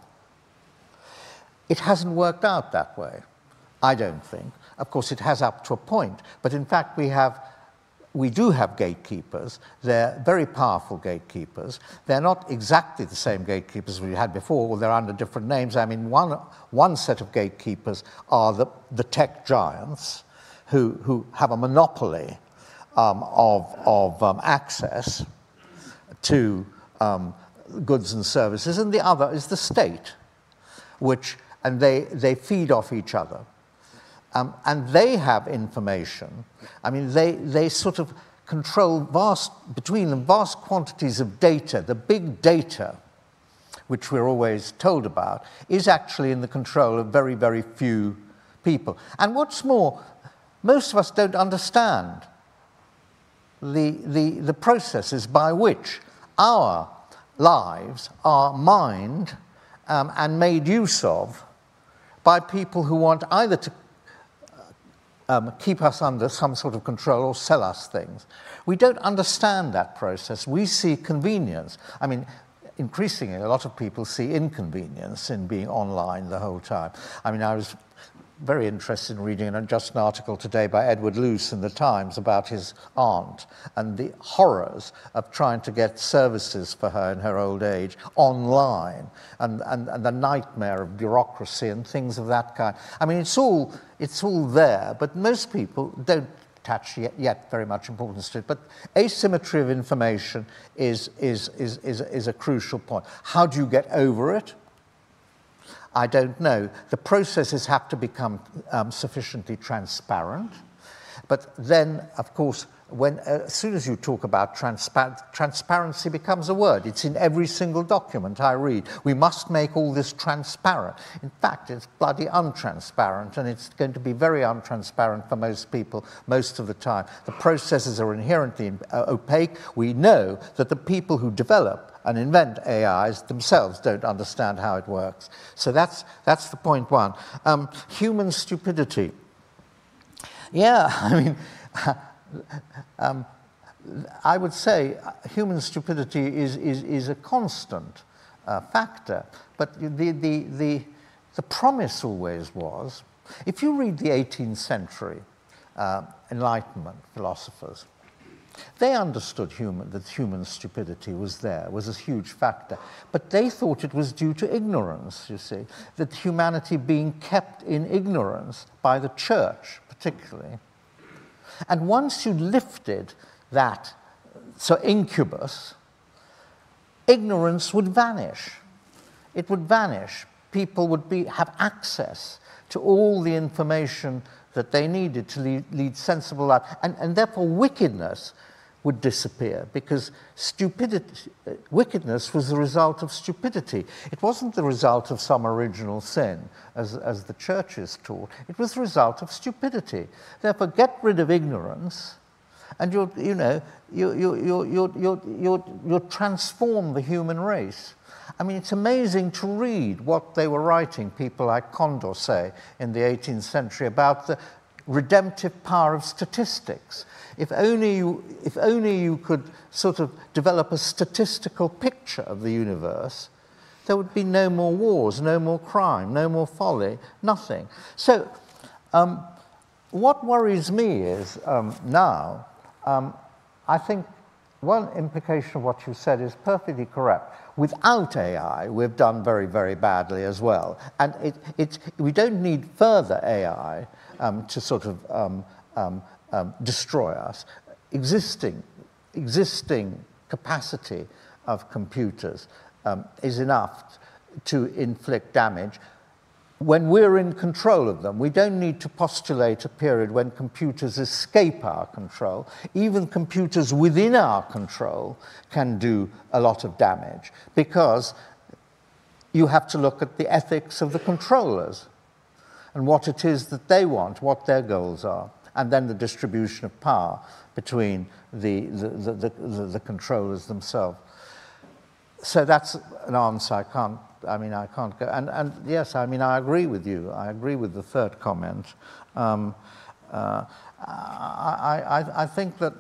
It hasn't worked out that way, I don't think. Of course, it has up to a point, but in fact, we do have gatekeepers. They're very powerful gatekeepers. They're not exactly the same gatekeepers we had before, they're under different names. I mean, one set of gatekeepers are the tech giants who have a monopoly of access to goods and services, and the other is the state, and they feed off each other. And they have information. I mean, they sort of control between them vast quantities of data. The big data, which we're always told about, is actually in the control of very, very few people. And what's more, most of us don't understand the processes by which our lives are mined and made use of by people who want either to keep us under some sort of control or sell us things. We don't understand that process. We see convenience. I mean, increasingly, a lot of people see inconvenience in being online the whole time. I mean, I was very interested in reading just an article today by Edward Luce in The Times about his aunt and the horrors of trying to get services for her in her old age online, and the nightmare of bureaucracy and things of that kind. I mean, it's all there, but most people don't attach yet very much importance to it. But asymmetry of information is a crucial point. How do you get over it? I don't know. The processes have to become sufficiently transparent. But then, of course, as soon as you talk about transparency becomes a word. It's in every single document I read. We must make all this transparent. In fact, it's bloody untransparent, and it's going to be very untransparent for most people most of the time. The processes are inherently opaque. We know that the people who develop and invent AIs themselves don't understand how it works. So that's the point one. Human stupidity. Yeah, I mean, I would say human stupidity is a constant factor, but the promise always was, if you read the 18th century Enlightenment philosophers, they understood that human stupidity was a huge factor, but they thought it was due to ignorance, you see, that humanity being kept in ignorance by the church particularly. And once you lifted that incubus, ignorance would vanish. It would vanish. People would have access to all the information that they needed to lead sensible life. And therefore wickedness would disappear, because wickedness was the result of stupidity. It wasn't the result of some original sin, as the churches taught. It was the result of stupidity. Therefore, get rid of ignorance, and you'll transform the human race. I mean, it's amazing to read what they were writing, people like Condorcet in the 18th century, about the redemptive power of statistics. If only you could sort of develop a statistical picture of the universe, there would be no more wars, no more crime, no more folly, nothing. So what worries me is now, I think one implication of what you said is perfectly correct. Without AI, we've done very, very badly as well. And we don't need further AI to sort of destroy us. Existing capacity of computers is enough to inflict damage when we're in control of them. We don't need to postulate a period when computers escape our control. Even computers within our control can do a lot of damage, because you have to look at the ethics of the controllers and what it is that they want, what their goals are, and then the distribution of power between the controllers themselves. So that's an answer I can't go. And yes, I mean, I agree with you. I agree with the third comment. I think that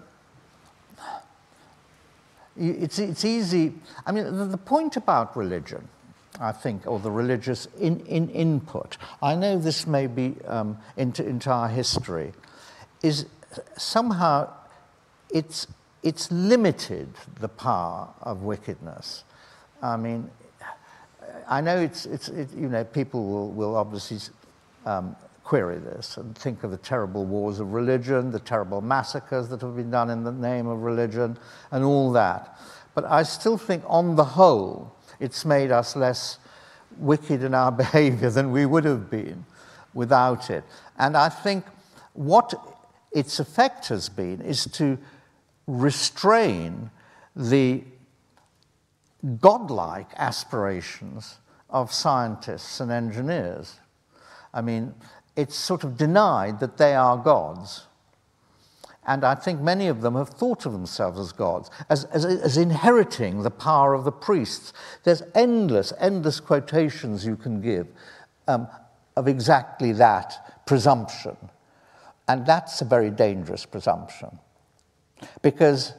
it's easy. I mean, the point about religion, I think, or the religious input, I know this may be into our history, is somehow it's limited the power of wickedness. I mean, I know you know, people will obviously query this and think of the terrible wars of religion, the terrible massacres that have been done in the name of religion, and all that. But I still think, on the whole, it's made us less wicked in our behavior than we would have been without it. And I think what its effect has been is to restrain the godlike aspirations of scientists and engineers. I mean, it's sort of denied that they are gods. And I think many of them have thought of themselves as gods, as inheriting the power of the priests. There's endless quotations you can give of exactly that presumption. And that's a very dangerous presumption, because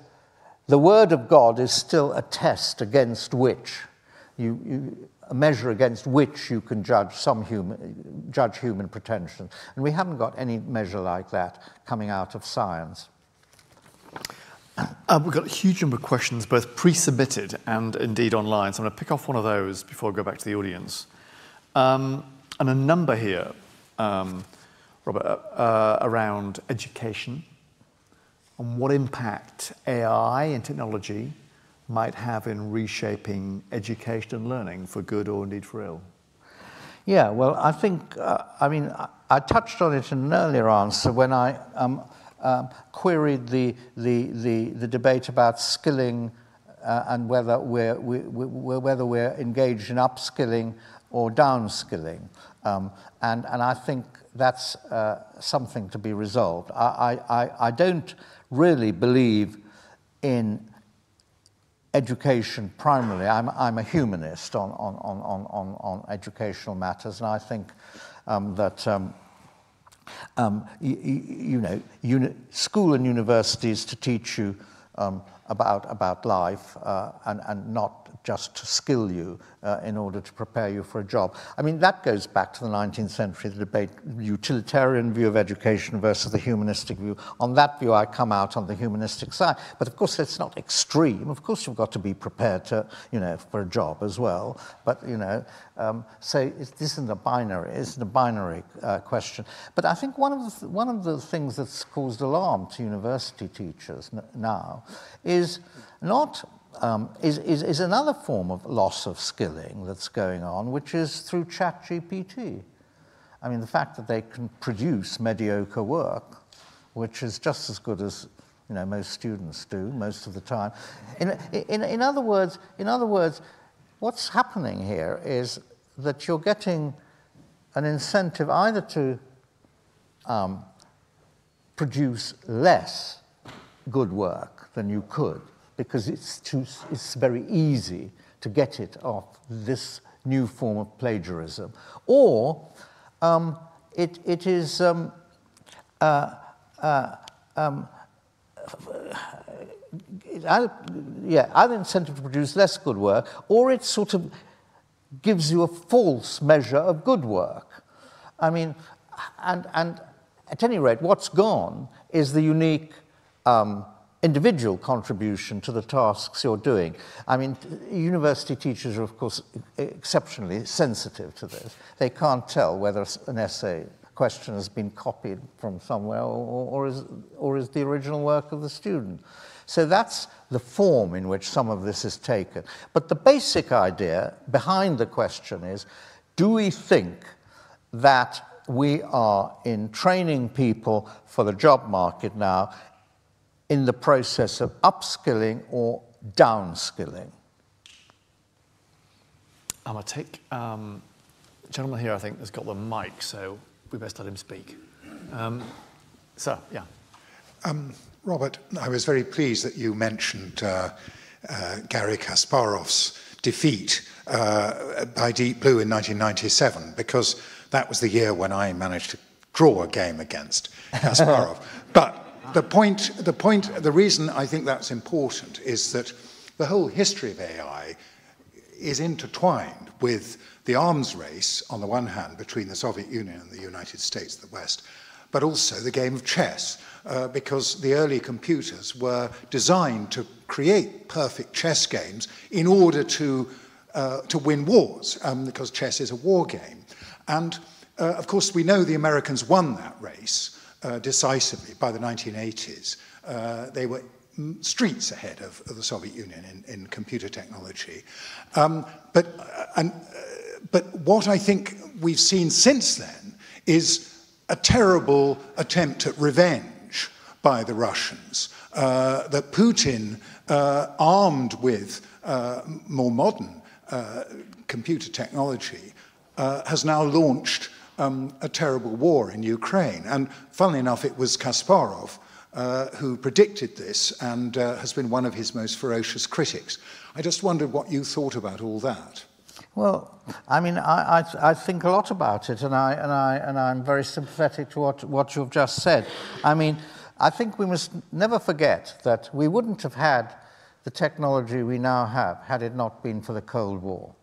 the word of God is still a test against which a measure against which you can judge human pretensions. And we haven't got any measure like that coming out of science. We've got a huge number of questions, both pre-submitted and indeed online. So I'm going to pick off one of those before I go back to the audience. And a number here, Robert, around education, on what impact AI and technology might have in reshaping education and learning for good or indeed for ill. Yeah, well, I think, I mean, I touched on it in an earlier answer when I queried the debate about skilling and whether we're engaged in upskilling or downskilling. And I think that's something to be resolved. I don't really believe in education primarily. I'm a humanist on educational matters, and I think that school and universities to teach you about life and not just to skill you in order to prepare you for a job. I mean, that goes back to the 19th century, the debate, the utilitarian view of education versus the humanistic view. On that view, I come out on the humanistic side. But of course, it's not extreme. Of course, you've got to be prepared to, you know, for a job as well. But, you know, so this isn't a binary. It's a binary question. But I think one of the things that's caused alarm to university teachers now is another form of loss of skilling that's going on, which is through ChatGPT. I mean, the fact that they can produce mediocre work, which is just as good as, you know, most students do most of the time. In other words, what's happening here is that you're getting an incentive either to produce less good work than you could, because it's very easy to get it off this new form of plagiarism. Or it is either incentive to produce less good work, or it sort of gives you a false measure of good work. I mean, and at any rate, what's gone is the unique individual contribution to the tasks you're doing. I mean, university teachers are, of course, exceptionally sensitive to this. They can't tell whether an essay question has been copied from somewhere or is the original work of the student. So that's the form in which some of this is taken. But the basic idea behind the question is, do we think that we are, in training people for the job market now, in the process of upskilling or downskilling? I'm going to take the gentleman here, I think, has got the mic, so we best let him speak. Sir, yeah. Robert, I was very pleased that you mentioned Garry Kasparov's defeat by Deep Blue in 1997, because that was the year when I managed to draw a game against Kasparov. But the reason I think that's important is that the whole history of AI is intertwined with the arms race, on the one hand, between the Soviet Union and the United States, the West, but also the game of chess, because the early computers were designed to create perfect chess games in order to win wars, because chess is a war game. And, of course, we know the Americans won that race decisively by the 1980s. They were streets ahead of the Soviet Union in computer technology. But what I think we've seen since then is a terrible attempt at revenge by the Russians, that Putin, armed with more modern computer technology, has now launched a terrible war in Ukraine. And funnily enough, it was Kasparov who predicted this and has been one of his most ferocious critics. I just wondered what you thought about all that. Well, I mean, I think a lot about it, and I'm very sympathetic to what you've just said. I mean, I think we must never forget that we wouldn't have had the technology we now have had it not been for the Cold War.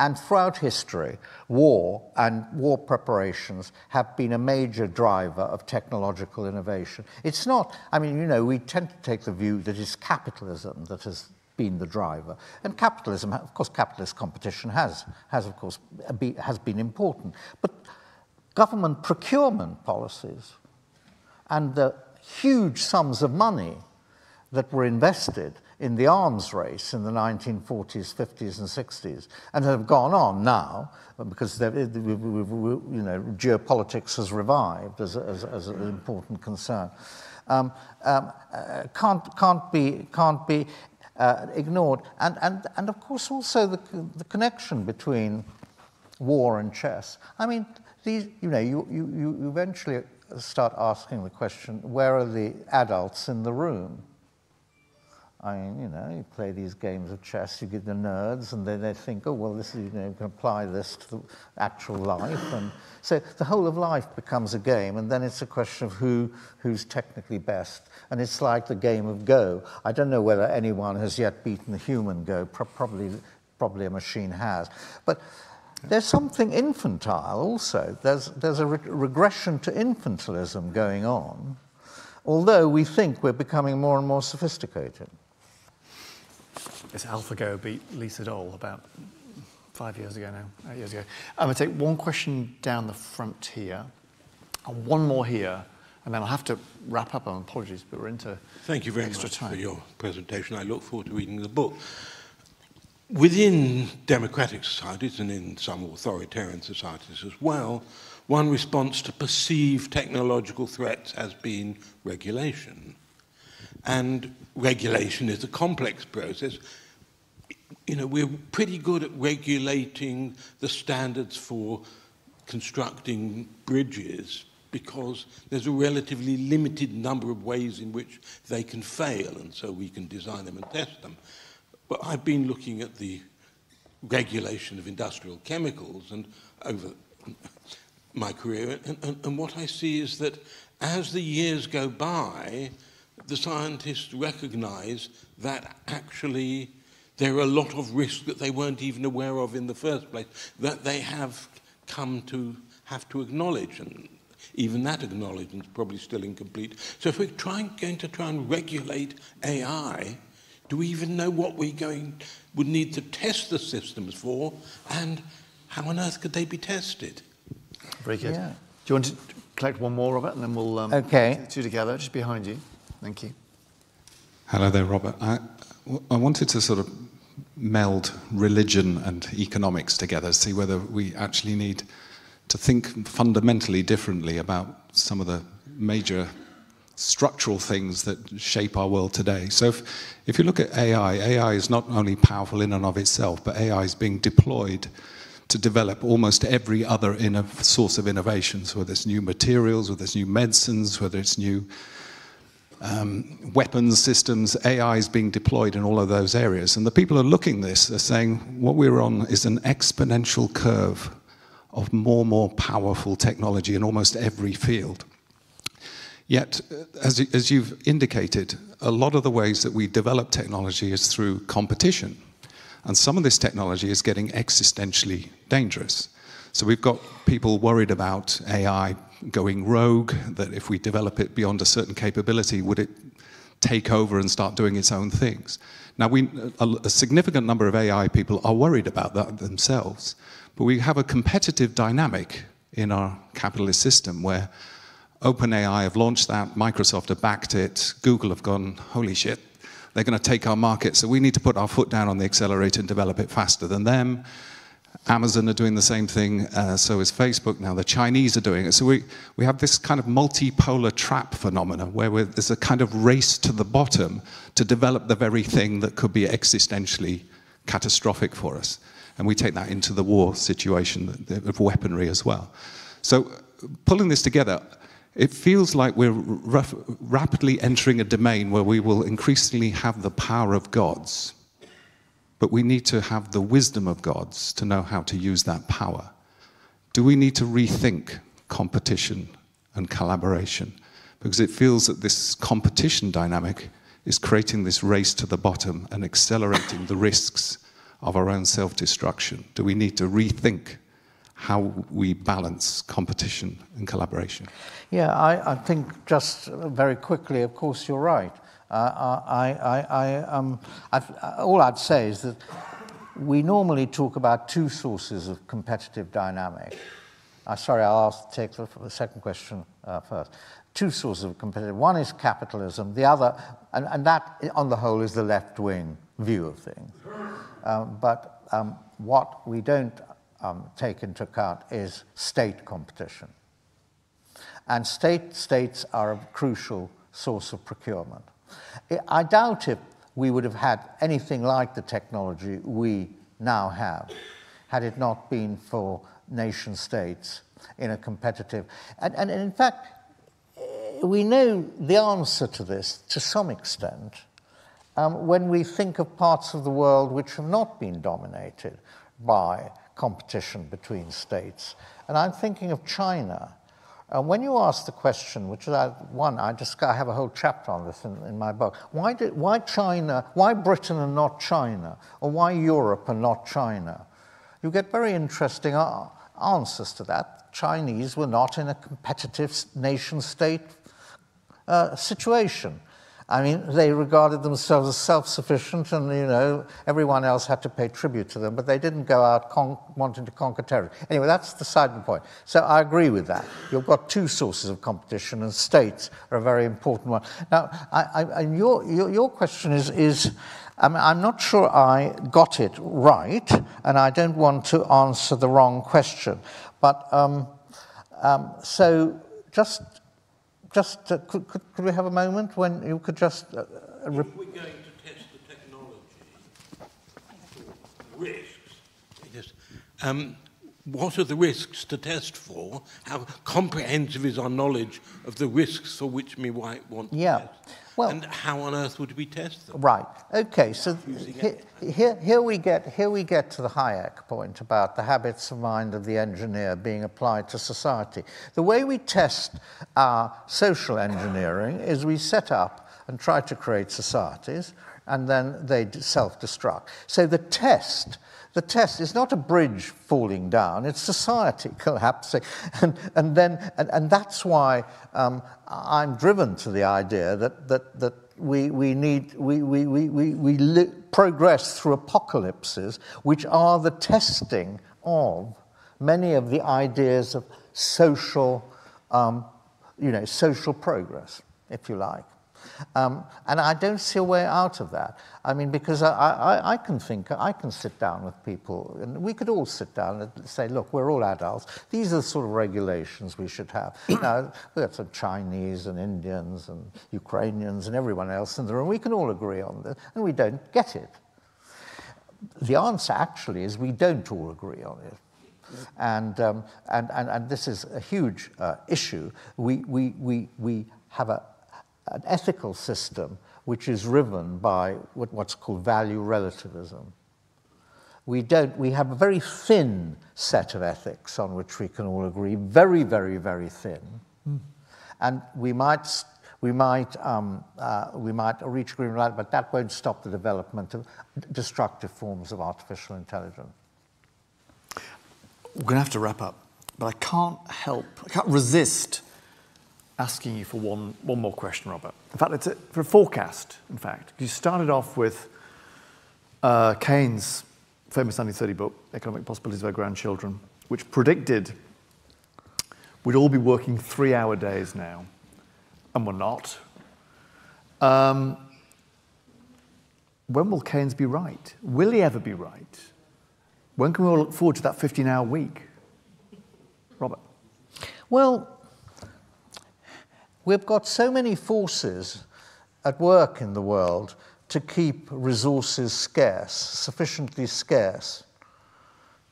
And throughout history, war and war preparations have been a major driver of technological innovation. It's not, I mean, you know, we tend to take the view that it's capitalism that has been the driver. And capitalism, of course, capitalist competition has been important. But government procurement policies and the huge sums of money that were invested in the arms race in the 1940s, 50s, and 60s, and have gone on now, because you know, geopolitics has revived as an important concern, can't be ignored. And of course also the connection between war and chess. I mean, these, you know, you eventually start asking the question, where are the adults in the room? I mean, you know, you play these games of chess, you get the nerds, and then they think, oh, well, this is, you know, you can apply this to the actual life. And so the whole of life becomes a game, and then it's a question of who's technically best. And it's like the game of Go. I don't know whether anyone has yet beaten the human Go. Probably a machine has. But there's something infantile also. There's a regression to infantilism going on, although we think we're becoming more and more sophisticated. Yes, AlphaGo beat Lee Sedol about 5 years ago now, 8 years ago. I'm going to take one question down the front here, and one more here, and then I'll have to wrap up. I'm apologies, but we're into Thank you very extra much time. For your presentation. I look forward to reading the book. Within democratic societies, and in some authoritarian societies as well, one response to perceived technological threats has been regulation. And regulation is a complex process. You know, we're pretty good at regulating the standards for constructing bridges because there's a relatively limited number of ways in which they can fail, and so we can design them and test them. But I've been looking at the regulation of industrial chemicals, and over my career, and what I see is that as the years go by, the scientists recognize that actually there are a lot of risks that they weren't even aware of in the first place, that they have come to have to acknowledge, and even that acknowledgement is probably still incomplete. So if we're going to try and regulate AI, do we even know what we would need to test the systems for, and how on earth could they be tested? Very good. Yeah. Do you want to collect one more, Robert, and then we'll okay. Two together, just behind you. Thank you. Hello there, Robert. I wanted to sort of meld religion and economics together, see whether we actually need to think fundamentally differently about some of the major structural things that shape our world today. So if you look at AI, AI is not only powerful in and of itself, but AI is being deployed to develop almost every other source of innovations, whether it's new materials, whether it's new medicines, whether it's new weapons systems. AI is being deployed in all of those areas. And the people who are looking at this are saying, what we're on is an exponential curve of more and more powerful technology in almost every field. Yet, as you've indicated, a lot of the ways that we develop technology is through competition. And some of this technology is getting existentially dangerous. So we've got people worried about AI going rogue, that if we develop it beyond a certain capability, would it take over and start doing its own things? Now, a significant number of AI people are worried about that themselves. But we have a competitive dynamic in our capitalist system where OpenAI have launched that, Microsoft have backed it, Google have gone, holy shit, they're going to take our market, so we need to put our foot down on the accelerator and develop it faster than them. Amazon are doing the same thing, so is Facebook now, the Chinese are doing it. So we have this kind of multipolar trap phenomena where there's a kind of race to the bottom to develop the very thing that could be existentially catastrophic for us. And we take that into the war situation of weaponry as well. So pulling this together, it feels like we're rapidly entering a domain where we will increasingly have the power of gods. But we need to have the wisdom of gods to know how to use that power. Do we need to rethink competition and collaboration? Because it feels that this competition dynamic is creating this race to the bottom and accelerating the risks of our own self-destruction. Do we need to rethink how we balance competition and collaboration? Yeah, I think just very quickly, of course, you're right. All I'd say is that we normally talk about two sources of competitive dynamic. Sorry, I'll take the second question first. Two sources of competitive. One is capitalism, the other, and that on the whole is the left-wing view of things. But what we don't take into account is state competition. And states are a crucial source of procurement. I doubt if we would have had anything like the technology we now have had it not been for nation states in a competitive... And in fact, we know the answer to this to some extent. When we think of parts of the world which have not been dominated by competition between states. And I'm thinking of China. When you ask the question, which is I have a whole chapter on this in my book, why Britain and not China, or why Europe and not China? You get very interesting answers to that. Chinese were not in a competitive nation-state situation. I mean, they regarded themselves as self-sufficient, and, you know, everyone else had to pay tribute to them, but they didn't go out wanting to conquer territory. Anyway, that's the side of the point. So I agree with that. You've got two sources of competition, and states are a very important one. Now, your question is I'm not sure I got it right, and I don't want to answer the wrong question. But so just... could we have a moment when you could just... if we're going to test the technology for risks, what are the risks to test for? How comprehensive is our knowledge of the risks for which we might want to test? Well, and how on earth would we test them? Right. Okay. So here we get to the Hayek point about the habits of mind of the engineer being applied to society. The way we test our social engineering is we set up and try to create societies, and then they self-destruct. So the test is not a bridge falling down, it's society collapsing. And that's why I'm driven to the idea that we progress through apocalypses, which are the testing of many of the ideas of social, social progress, if you like. And I don't see a way out of that. I mean, because I can sit down with people, and we could all sit down and say, look, we're all adults. These are the sort of regulations we should have. Now, we've got some Chinese and Indians and Ukrainians and everyone else in the room. We can all agree on this, and we don't get it. The answer actually is we don't all agree on it. And this is a huge issue. We have an ethical system which is driven by what's called value relativism. We have a very thin set of ethics on which we can all agree, very, very, very thin. Mm. And we might reach agreement on that, but that won't stop the development of destructive forms of artificial intelligence. We're going to have to wrap up, but I can't resist asking you for one more question, Robert. In fact, it's for a forecast, in fact. You started off with Keynes' famous 1930 book, Economic Possibilities of Our Grandchildren, which predicted we'd all be working 3-hour days now, and we're not. When will Keynes be right? Will he ever be right? When can we all look forward to that 15-hour week? Robert. Well, we've got so many forces at work in the world to keep resources scarce, sufficiently scarce,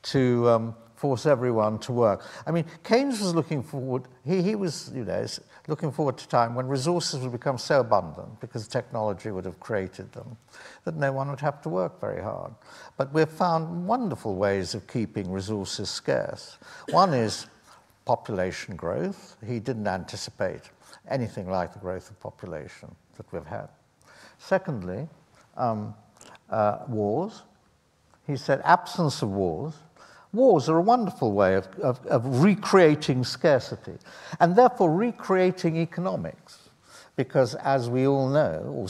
to force everyone to work. I mean, Keynes was looking forward, looking forward to a time when resources would become so abundant because technology would have created them that no one would have to work very hard. But we've found wonderful ways of keeping resources scarce. One is population growth. He didn't anticipate anything like the growth of population that we've had. Secondly, wars. He said absence of wars. Wars are a wonderful way of recreating scarcity, and therefore recreating economics, because as we all know, or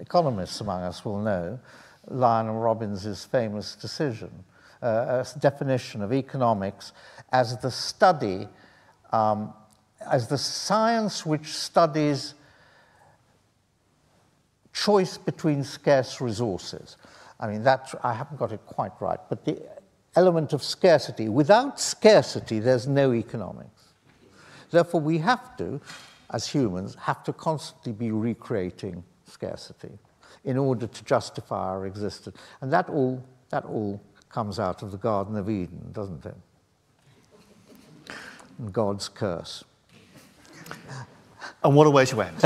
economists among us will know, Lionel Robbins's famous definition of economics as the study as the science which studies choice between scarce resources. I mean, I haven't got it quite right, but the element of scarcity. Without scarcity, there's no economics. Therefore, we have to, as humans, have to constantly be recreating scarcity in order to justify our existence. And that all comes out of the Garden of Eden, doesn't it? And God's curse. And what a way to end.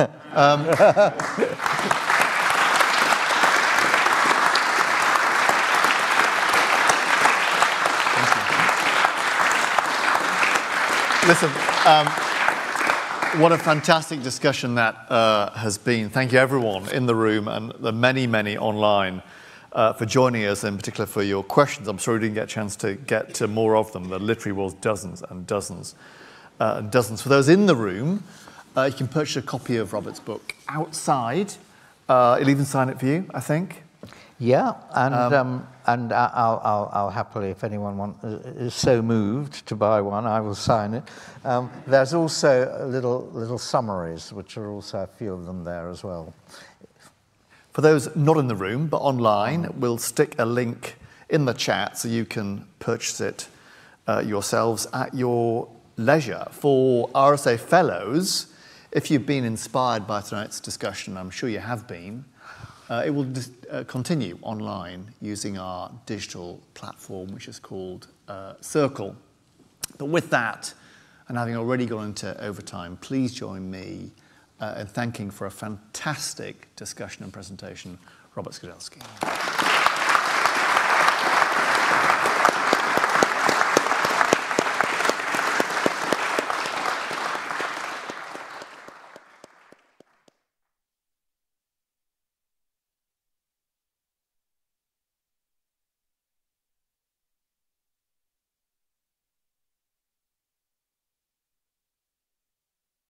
Listen, what a fantastic discussion that has been. Thank you, everyone in the room and the many, many online for joining us, in particular for your questions. I'm sorry we didn't get a chance to get to more of them. There literally was dozens and dozens. For those in the room, you can purchase a copy of Robert's book outside. He'll even sign it for you, I think. Yeah, and I'll happily, if anyone is so moved to buy one, I will sign it. There's also little summaries, which are also a few of them there as well. For those not in the room but online, we'll stick a link in the chat so you can purchase it yourselves at your leisure. For RSA Fellows, if you've been inspired by tonight's discussion, I'm sure you have been, It will continue online using our digital platform, which is called Circle. But with that, and having already gone into overtime, please join me in thanking for a fantastic discussion and presentation, Robert Skidelsky.